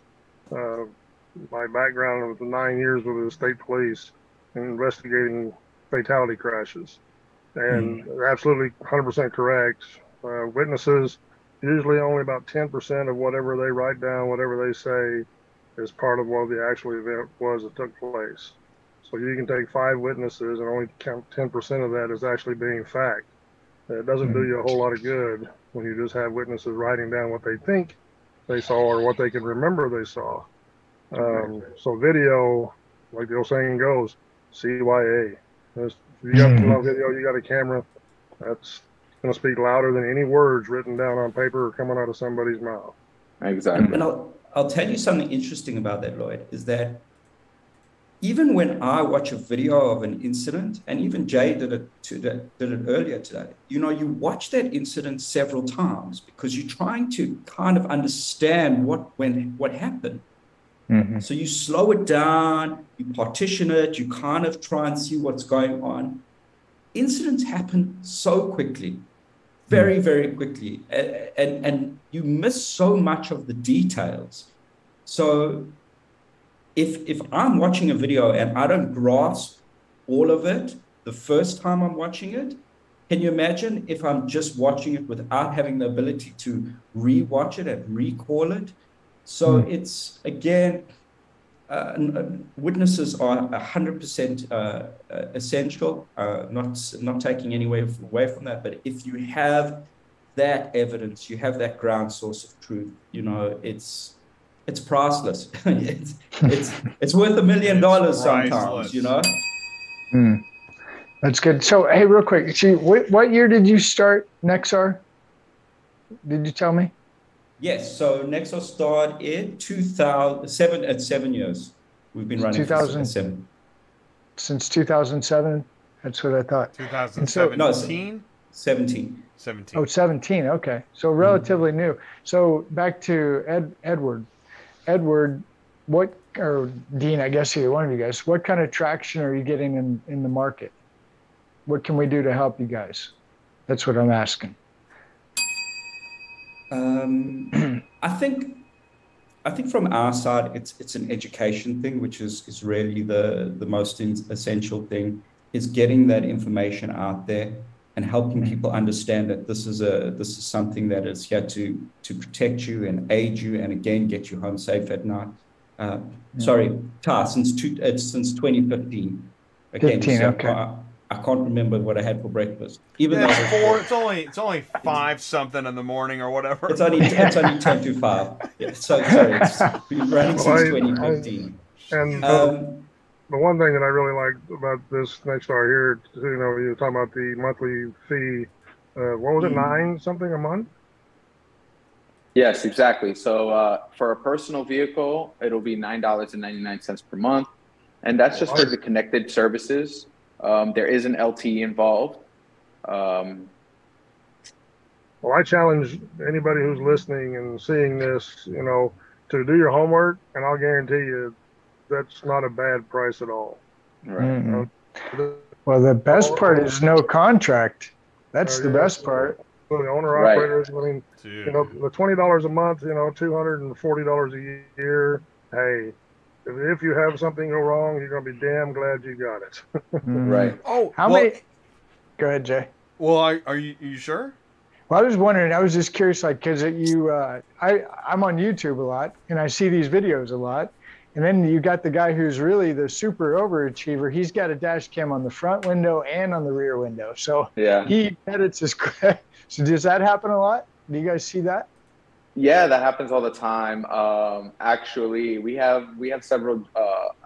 My background was 9 years with the state police and investigating fatality crashes, and absolutely 100% correct. Witnesses usually only about 10% of whatever they write down, whatever they say, is part of what the actual event was that took place. So you can take 5 witnesses and only count 10% of that is actually being fact. It doesn't do you a whole lot of good when you just have witnesses writing down what they think they saw or what they can remember they saw. So video, like the old saying goes, CYA. If you got video, you got a camera, that's going to speak louder than any words written down on paper or coming out of somebody's mouth. Exactly. And I'll tell you something interesting about that, Lloyd, is that even when I watch a video of an incident, and even Jay did it earlier today, you know, you watch that incident several times because you're trying to kind of understand what happened. So you slow it down, you partition it, you kind of try and see what's going on. Incidents happen so quickly, very, very quickly, and you miss so much of the details. So If I'm watching a video and I don't grasp all of it the first time I'm watching it, can you imagine if I'm just watching it without having the ability to re-watch it and recall it? So it's, again, witnesses are 100% essential, not taking any way away from that. But if you have that evidence, you have that ground source of truth, you know, it's priceless. it's worth $1 million sometimes, you know. That's good. So hey, real quick, see, what year did you start Nexar? Did you tell me? Yes, so Nexar started in 2007. At 7 years we've been running. 2007. Since 2007. That's what I thought. 2017. So, no, 17. Oh, 17. Okay, so relatively new. So back to Edward, what, or Dean, I guess either one of you guys, what kind of traction are you getting in the market? What can we do to help you guys? That's what I'm asking. I think from our side, it's an education thing, which is really the most essential thing, is getting that information out there and helping people understand that this is something that is here to protect you and aid you, and again get you home safe at night. Sorry, Ty, since 2015. Again, 15, so okay. I can't remember what I had for breakfast. Even though it's only 5-something in the morning or whatever. It's only 10 to 5. Yeah, so sorry, it's been running since 2015. And the one thing that I really like about this Nexar here, you know, you're talking about the monthly fee. What was it, $9 something a month? Yes, exactly. So for a personal vehicle, it'll be $9.99 per month, and that's just for the connected services. There is an LTE involved. Well, I challenge anybody who's listening and seeing this, you know, to do your homework, and I'll guarantee you, that's not a bad price at all. Right. Well, the best part is no contract. That's the best part. The owner operators, I mean, you know, the $20 a month, you know, $240 a year. Hey, if you have something go wrong, you're going to be damn glad you got it. Right. Oh, how many? Go ahead, Jay. Well, are you sure? Well, I was wondering, I was just curious, like, because I'm on YouTube a lot, and I see these videos a lot. And then you got the guy who's really the super overachiever. He's got a dash cam on the front window and on the rear window. So yeah, he edits his So does that happen a lot? Do you guys see that? Yeah, that happens all the time. Actually, we have several.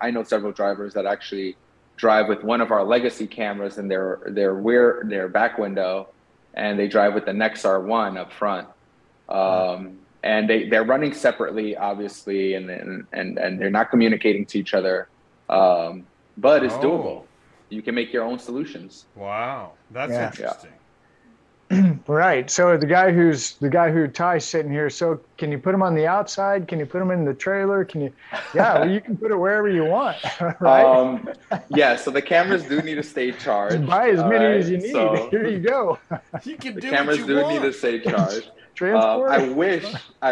I know several drivers that actually drive with one of our legacy cameras in their back window, and they drive with the Nexar one up front. And they're running separately, obviously, and they're not communicating to each other. But it's doable. You can make your own solutions. Wow, that's interesting. Yeah. Right. So the guy who Ty's sitting here. So can you put him on the outside? Can you put him in the trailer? Can you? Yeah, well, you can put it wherever you want. Right? Yeah. So the cameras do need to stay charged. Buy as many as you need. So here you go. You can do the cameras what you do want. Need to stay charged. I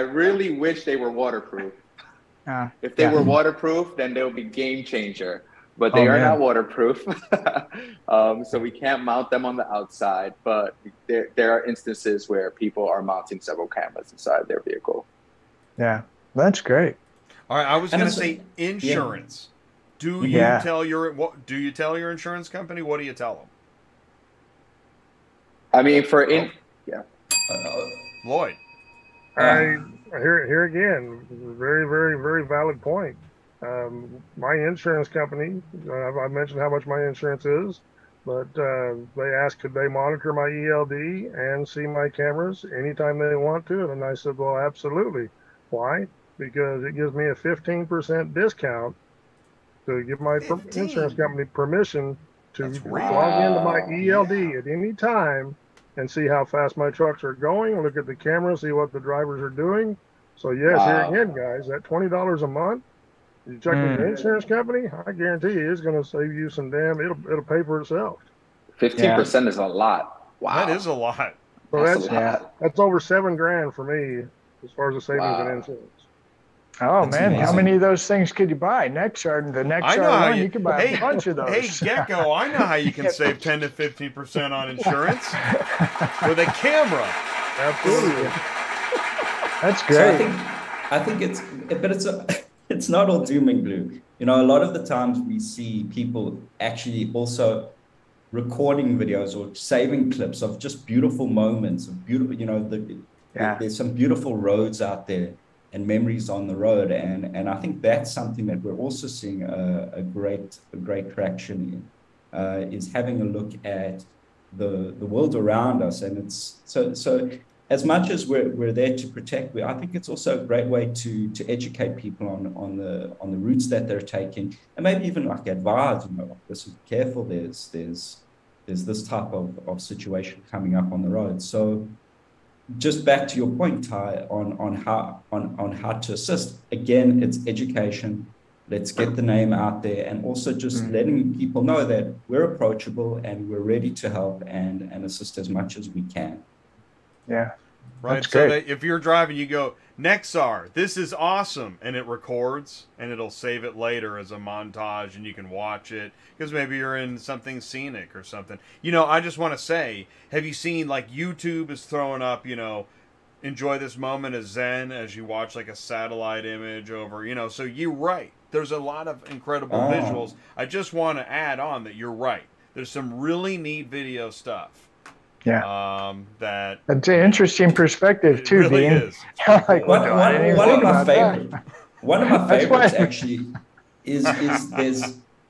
really wish they were waterproof. If they were waterproof, then they would be game changer, but they are not waterproof. So we can't mount them on the outside, but there are instances where people are mounting several cameras inside their vehicle. Yeah, that's great. All right, I was going to say insurance. Yeah. Do you tell your insurance company? What do you tell them? I mean, Lloyd. Here again, very, very, very valid point. My insurance company, I mentioned how much my insurance is, but they asked, could they monitor my ELD and see my cameras anytime they want to? And I said, well, absolutely. Why? Because it gives me a 15% discount to give my insurance company permission to log into my ELD at any time and see how fast my trucks are going, look at the camera, see what the drivers are doing. So yes, here again, guys, that $20 a month, you check with the insurance company, I guarantee you it's going to save you some it'll pay for itself. 15% is a lot. Wow. That is a lot. So that's over $7,000 for me as far as the savings in insurance. Oh, that's man, amazing. How many of those things could you buy? The Nexar one, you could buy a bunch of those. Hey, Gecko, I know how you can save 10 to 15% on insurance with a camera. Absolutely. That's great. So I think it's not all doom and gloom. You know, a lot of the times we see people actually also recording videos or saving clips of just beautiful moments, of beautiful, you know, there's some beautiful roads out there and memories on the road, and I think that's something that we're also seeing a great traction in, is having a look at the world around us, and it's so as much as we're there to protect, I think it's also a great way to educate people on the routes that they're taking, and maybe even like advise, you know, like, this is careful. There's this type of situation coming up on the road, so. Just back to your point, Ty, on how to assist. Again, it's education. Let's get the name out there, and also just letting people know that we're approachable and we're ready to help and assist as much as we can. Yeah, right. So that if you're driving, you go, Nexar, this is awesome, and it records, and it'll save it later as a montage, and you can watch it because maybe you're in something scenic or something. You know, I just want to say, have you seen, like, YouTube is throwing up, you know, enjoy this moment as zen as you watch like a satellite image over, you know, so you're right. There's a lot of incredible visuals. I just want to add on that you're right. There's some really neat video stuff. Yeah, that's an interesting perspective too. It really is. Like, one of my favorites actually is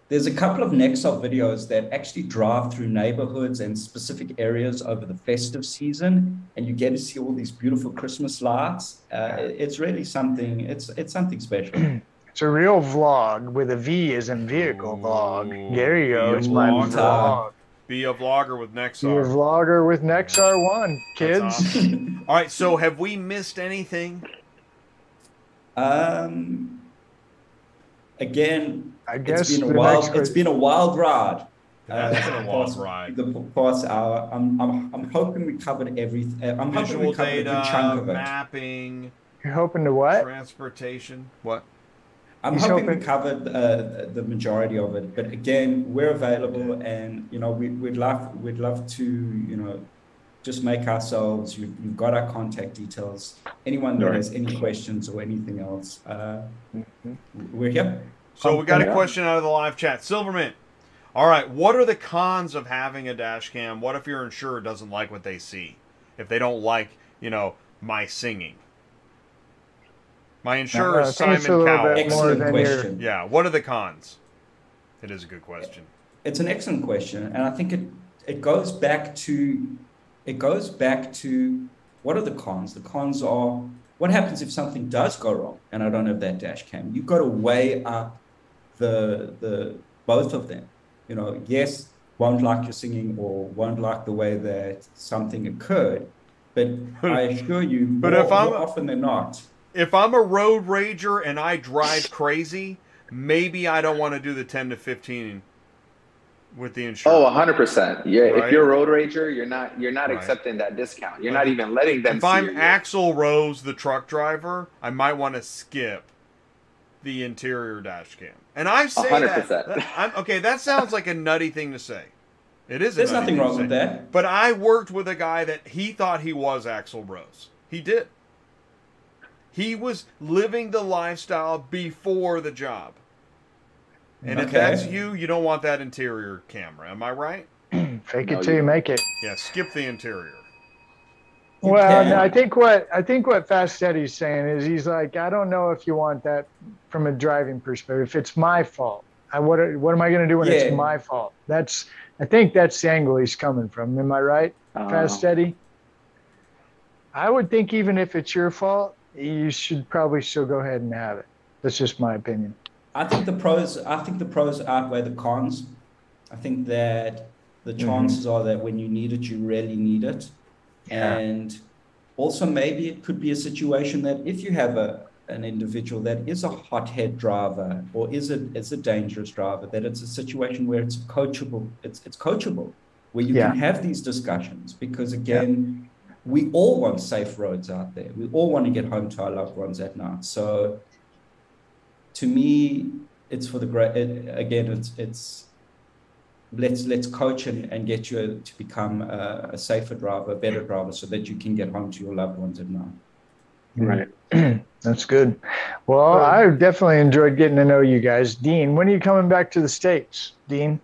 there's a couple of Nexar videos that actually drive through neighborhoods and specific areas over the festive season, and you get to see all these beautiful Christmas lights. It's really something. It's something special. It's a real vlog with a V as in vehicle vlog. There you go. It's my vlog. Be a vlogger with Nexar. Be a vlogger with Nexar 1, kids. Awesome. All right, so have we missed anything? Again, I guess it's been a wild ride. It's been a wild ride. The past hour, I'm hoping we covered everything. I'm hoping we covered a good chunk of it. Mapping. You're hoping to what? Transportation. What? I'm hoping we covered the majority of it, but again, we're available, and you know, we'd love to, you know, just make ourselves, you've got our contact details. Anyone that has any questions or anything else, we're here. So we got a question out of the live chat. Silverman, all right, what are the cons of having a dash cam? What if your insurer doesn't like what they see? If they don't like, you know, my singing? My insurer is Simon Cowell. Excellent question. Yeah, what are the cons? It is a good question. It's an excellent question, and I think it goes back to what are the cons? The cons are what happens if something does go wrong and I don't have that dash cam. You've got to weigh up the both of them. You know, yes, won't like your singing or won't like the way that something occurred, but I assure you, more often than not, if I'm a road rager and I drive crazy, maybe I don't want to do the 10 to 15 with the insurance. Oh, 100%. Yeah, right? If you're a road rager, you're not accepting that discount. You're not even letting them. If I'm Axel Rose, the truck driver, I might want to skip the interior dash cam. And I say 100%. Okay, that sounds like a nutty thing to say. It is. There's nothing wrong with that. But I worked with a guy that he thought he was Axel Rose. He did. He was living the lifestyle before the job. And if that's you, you don't want that interior camera. Am I right? Fake it till you make it. Yeah, skip the interior. Well, no, I think what Fastetti's saying is he's like, I don't know if you want that from a driving perspective. If it's my fault, what am I going to do when it's my fault? That's, I think that's the angle he's coming from. Am I right, Fastetti? I would think even if it's your fault, you should probably still go ahead and have it. That's just my opinion. I think the pros outweigh the cons. I think that the chances are that when you need it, you really need it. Yeah. And also maybe it could be a situation that if you have an individual that is a hothead driver or is a dangerous driver, that it's a situation where it's coachable. It's coachable, where you can have these discussions, because again, we all want safe roads out there. We all want to get home to our loved ones at night. So to me, it's for the great, again, it's let's coach and get you to become a safer driver, a better driver, so that you can get home to your loved ones at night. Right. That's good. Well, I definitely enjoyed getting to know you guys. Dean, when are you coming back to the States, Dean?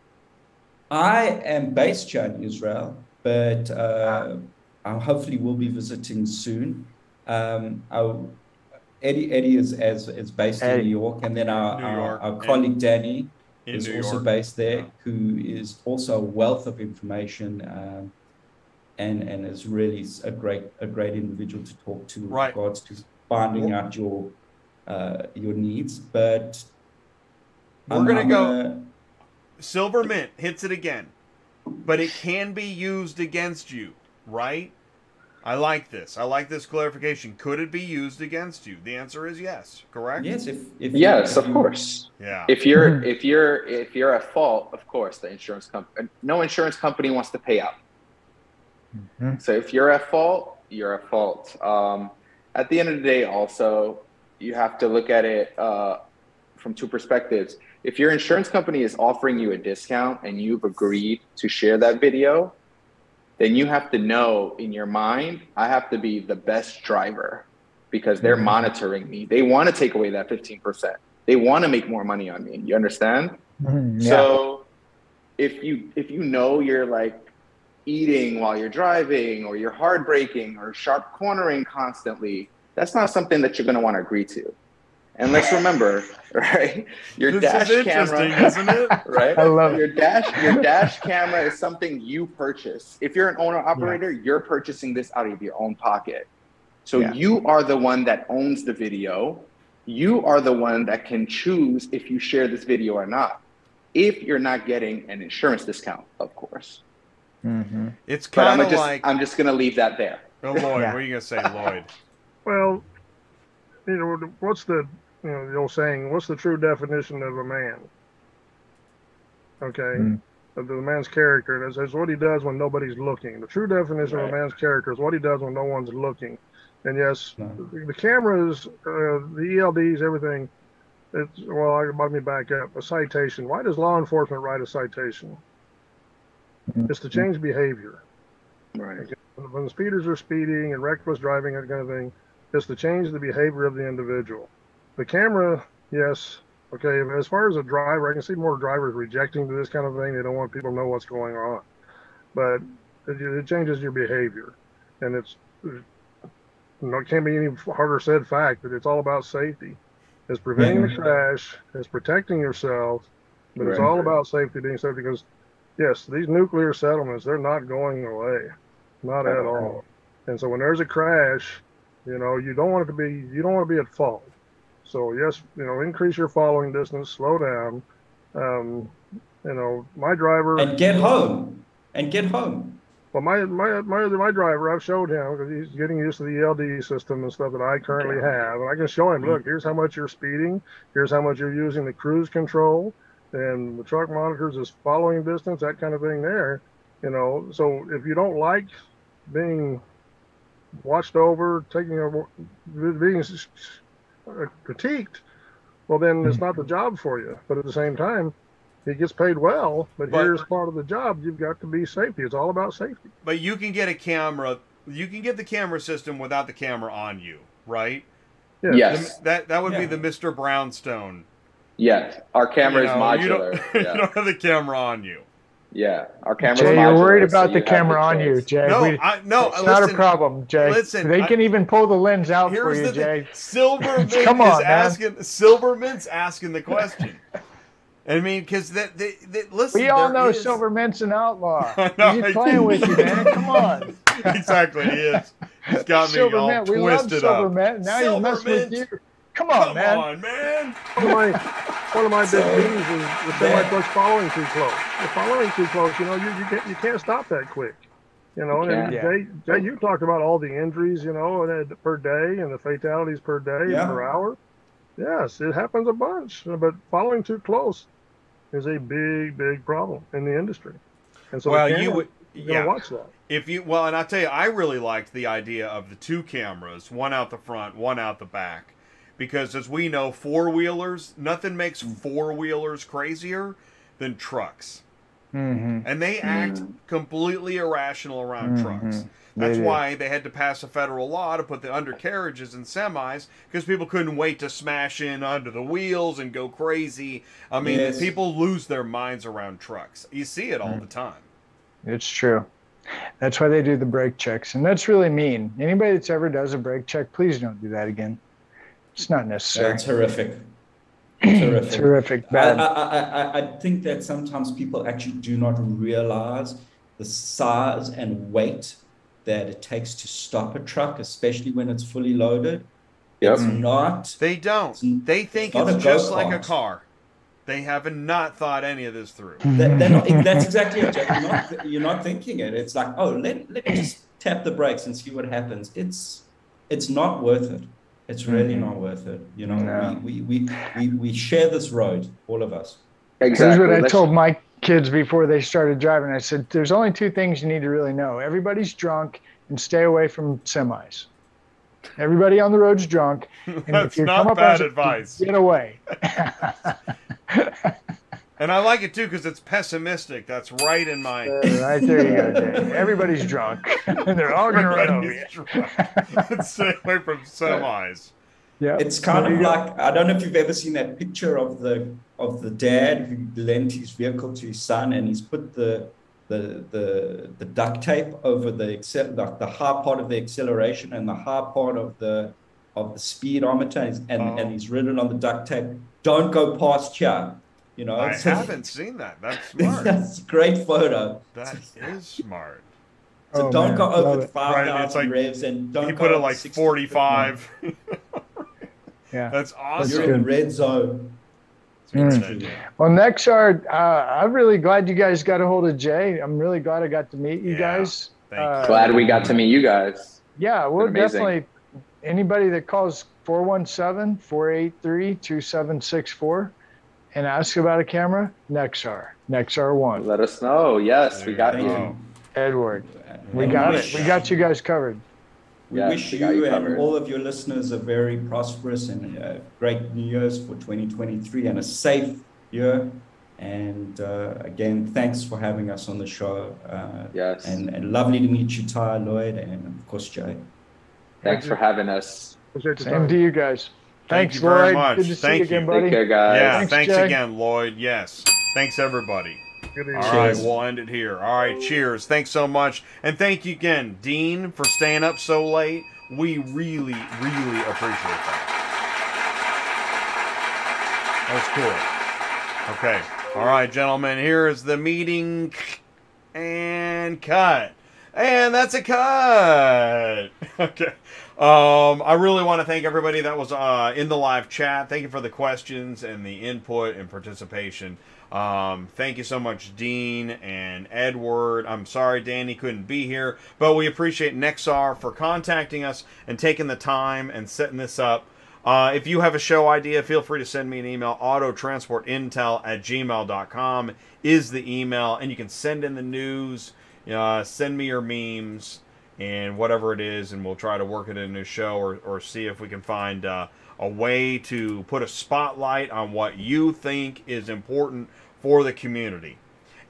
I am based here in Israel, but I hopefully will be visiting soon. Eddie is based in New York, and then our colleague Danny is also based there, who is also a wealth of information, and is really a great individual to talk to with regards to finding out your needs. But we're gonna go. Silver Mint hits it again, but it can be used against you, right? I like this. I like this clarification. Could it be used against you? The answer is yes. Correct? Yes. Yes, of course. Yeah. If you're at fault, of course, the insurance company. No insurance company wants to pay out. So if you're at fault, you're at fault. At the end of the day, also, you have to look at it from two perspectives. If your insurance company is offering you a discount and you've agreed to share that video, then you have to know in your mind, I have to be the best driver because they're monitoring me. They want to take away that 15%. They want to make more money on me. You understand? Yeah. So if you know you're like eating while you're driving, or you're hard braking or sharp cornering constantly, that's not something that you're going to want to agree to. And let's remember, right? Your dash camera, isn't it? Right? I love it. Your dash camera is something you purchase. If you're an owner-operator, you're purchasing this out of your own pocket. So you are the one that owns the video. You are the one that can choose if you share this video or not, if you're not getting an insurance discount, of course. It's kind of like... I'm just going to leave that there. Oh, Lloyd, what are you going to say, Lloyd? Well, you know, what's the... You know, the old saying, what's the true definition of a man? Okay. The man's character. That's what he does when nobody's looking. The true definition of a man's character is what he does when no one's looking. And yes, the cameras, the ELDs, everything. It's, well, let me back up. A citation. Why does law enforcement write a citation? It's to change behavior. Right. Okay. when the speeders are speeding and reckless driving and that kind of thing, is to change the behavior of the individual. The camera, yes, okay, as far as a driver, I can see more drivers rejecting this kind of thing. They don't want people to know what's going on. But it changes your behavior. And it's, you know, it can't be any harder said fact that it's all about safety. It's preventing the crash, it's protecting yourself, but it's all about safety, being safe, because, yes, these nuclear settlements, they're not going away, not at all. And so when there's a crash, you know, you don't want it to be, you don't want to be at fault. So yes, you know, increase your following distance, slow down, you know, my driver. And get home, and get home. Well, my driver, I've showed him, because he's getting used to the ELD system and stuff that I currently have. And I can show him, look, here's how much you're speeding. Here's how much you're using the cruise control. And the truck monitors is following distance, that kind of thing there. You know, so if you don't like being watched over, being critiqued, well, then it's not the job for you. But at the same time, it gets paid well, but here's part of the job. You've got to be safety. It's all about safety. But you can get a camera. You can get the camera system without the camera on you, right? Yeah. Yes. That would be the Mr. Brownstone. Yes. Our camera is modular. You don't have the camera on you. Yeah. Our camera is modular. Jay, you're worried about the camera on you, Jay. No, it's not a problem, Jay. Listen. They can even pull the lens out for you, Jay. Silverman's asking the question. I mean, because listen. We all know Silverman's an outlaw. He's playing with you, man. Come on. Exactly, he is. He's got me all twisted up. We love Silverman. Now he's messing with you. Come on, man. Come on, man. One of my big things is the semi-trucks following too close. They're following too close. You know, you can't stop that quick. You know, and Jay, you talked about all the injuries, you know, per day and the fatalities per day and per hour. Yes, it happens a bunch, but following too close is a big, big problem in the industry. And so you watch that. And I'll tell you, I really liked the idea of the two cameras, one out the front, one out the back, because as we know, four-wheelers, nothing makes four-wheelers crazier than trucks. Mm-hmm. And they act completely irrational around trucks. That's why they had to pass a federal law to put the undercarriages in semis, because people couldn't wait to smash in under the wheels and go crazy. I mean, people lose their minds around trucks. You see it all the time. It's true. That's why they do the brake checks. And that's really mean. Anybody that's ever does a brake check, please don't do that again. It's not necessary. That's horrific. Terrific. I think that sometimes people actually do not realize the size and weight that it takes to stop a truck, especially when it's fully loaded. Yep. It's not. They don't. They think it's just like a car. They have not thought any of this through. That's exactly it. You're not thinking it. It's like, oh, let me just tap the brakes and see what happens. It's not worth it. It's really not worth it. You know, we share this road, all of us. Exactly. Here's what I told my kids before they started driving. I said, there's only two things you need to really know. Everybody's drunk, and stay away from semis. Everybody on the road's drunk. And that's not bad advice. Get away. And I like it, too, because it's pessimistic. That's right in my... right there you go, Jay. Everybody's drunk. And they're all going to run over you. Let's stay away from semis. Yeah. It's kind of like... I don't know if you've ever seen that picture of the dad who lent his vehicle to his son, and he's put the duct tape over the high part of the acceleration and the high part of the speedometer, and he's written on the duct tape, "Don't go past here." You know, I haven't seen that. That's smart. That's a great photo. That is smart. So don't go over 5,000 revs, and don't. He put it like 45. Yeah, that's awesome. You're in red zone. Well, Nexar, I'm really glad you guys got a hold of Jay. I'm really glad I got to meet you guys. Glad we got to meet you guys. Yeah, we'll definitely. Anybody that calls 417-483-2764 and ask about a camera, Nexar 1. Let us know. Yes, we got you, Edward. We got it. We got you guys covered. We wish you and all of your listeners a very prosperous and great New Year's for 2023 and a safe year. And again, thanks for having us on the show. Yes. And lovely to meet you, Ty, Lloyd, and of course, Jay. Thanks for having us. Pleasure to talk to you guys. Thanks, Lloyd. Good to see you again, buddy. Take care, guys. Yeah, thanks again, Lloyd. Yes. Thanks, everybody. All right, we'll end it here. All right, cheers. Thanks so much. And thank you again, Dean, for staying up so late. We really, really appreciate that. That's cool. Okay. All right, gentlemen, here is the meeting and cut. And that's a cut. Okay. I really want to thank everybody that was in the live chat. Thank you for the questions and the input and participation. Thank you so much, Dean and Edward. I'm sorry Danny couldn't be here, but we appreciate Nexar for contacting us and taking the time and setting this up. If you have a show idea, feel free to send me an email. Autotransportintel@gmail.com is the email, and you can send in the news, send me your memes and whatever it is, and we'll try to work it in a show, or see if we can find a way to put a spotlight on what you think is important for the community.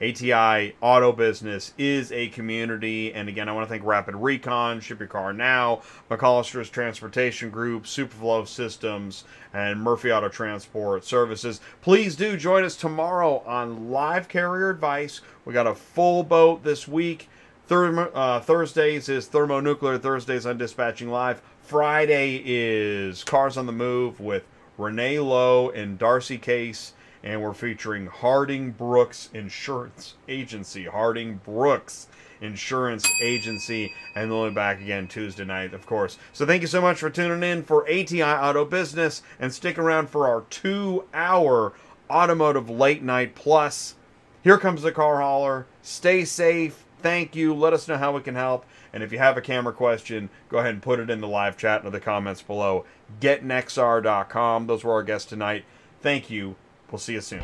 ATI Auto Business is a community, and again, I want to thank Rapid Recon, Ship Your Car Now, McCollister's Transportation Group, Superflow Systems, and Murphy Auto Transport Services. Please do join us tomorrow on Live Carrier Advice. We got a full boat this week. Thursdays is Thermonuclear Thursdays on Dispatching Live. Friday is Cars on the Move with Renee Lowe and Darcy Case. And we're featuring Harding Brooks Insurance Agency. Harding Brooks Insurance Agency. And we'll be back again Tuesday night, of course. So thank you so much for tuning in for ATI Auto Business. And stick around for our 2-hour automotive late night plus. Here comes the car hauler. Stay safe. Thank you. Let us know how we can help. And if you have a camera question, go ahead and put it in the live chat or the comments below. GetNexar.com. Those were our guests tonight. Thank you. We'll see you soon.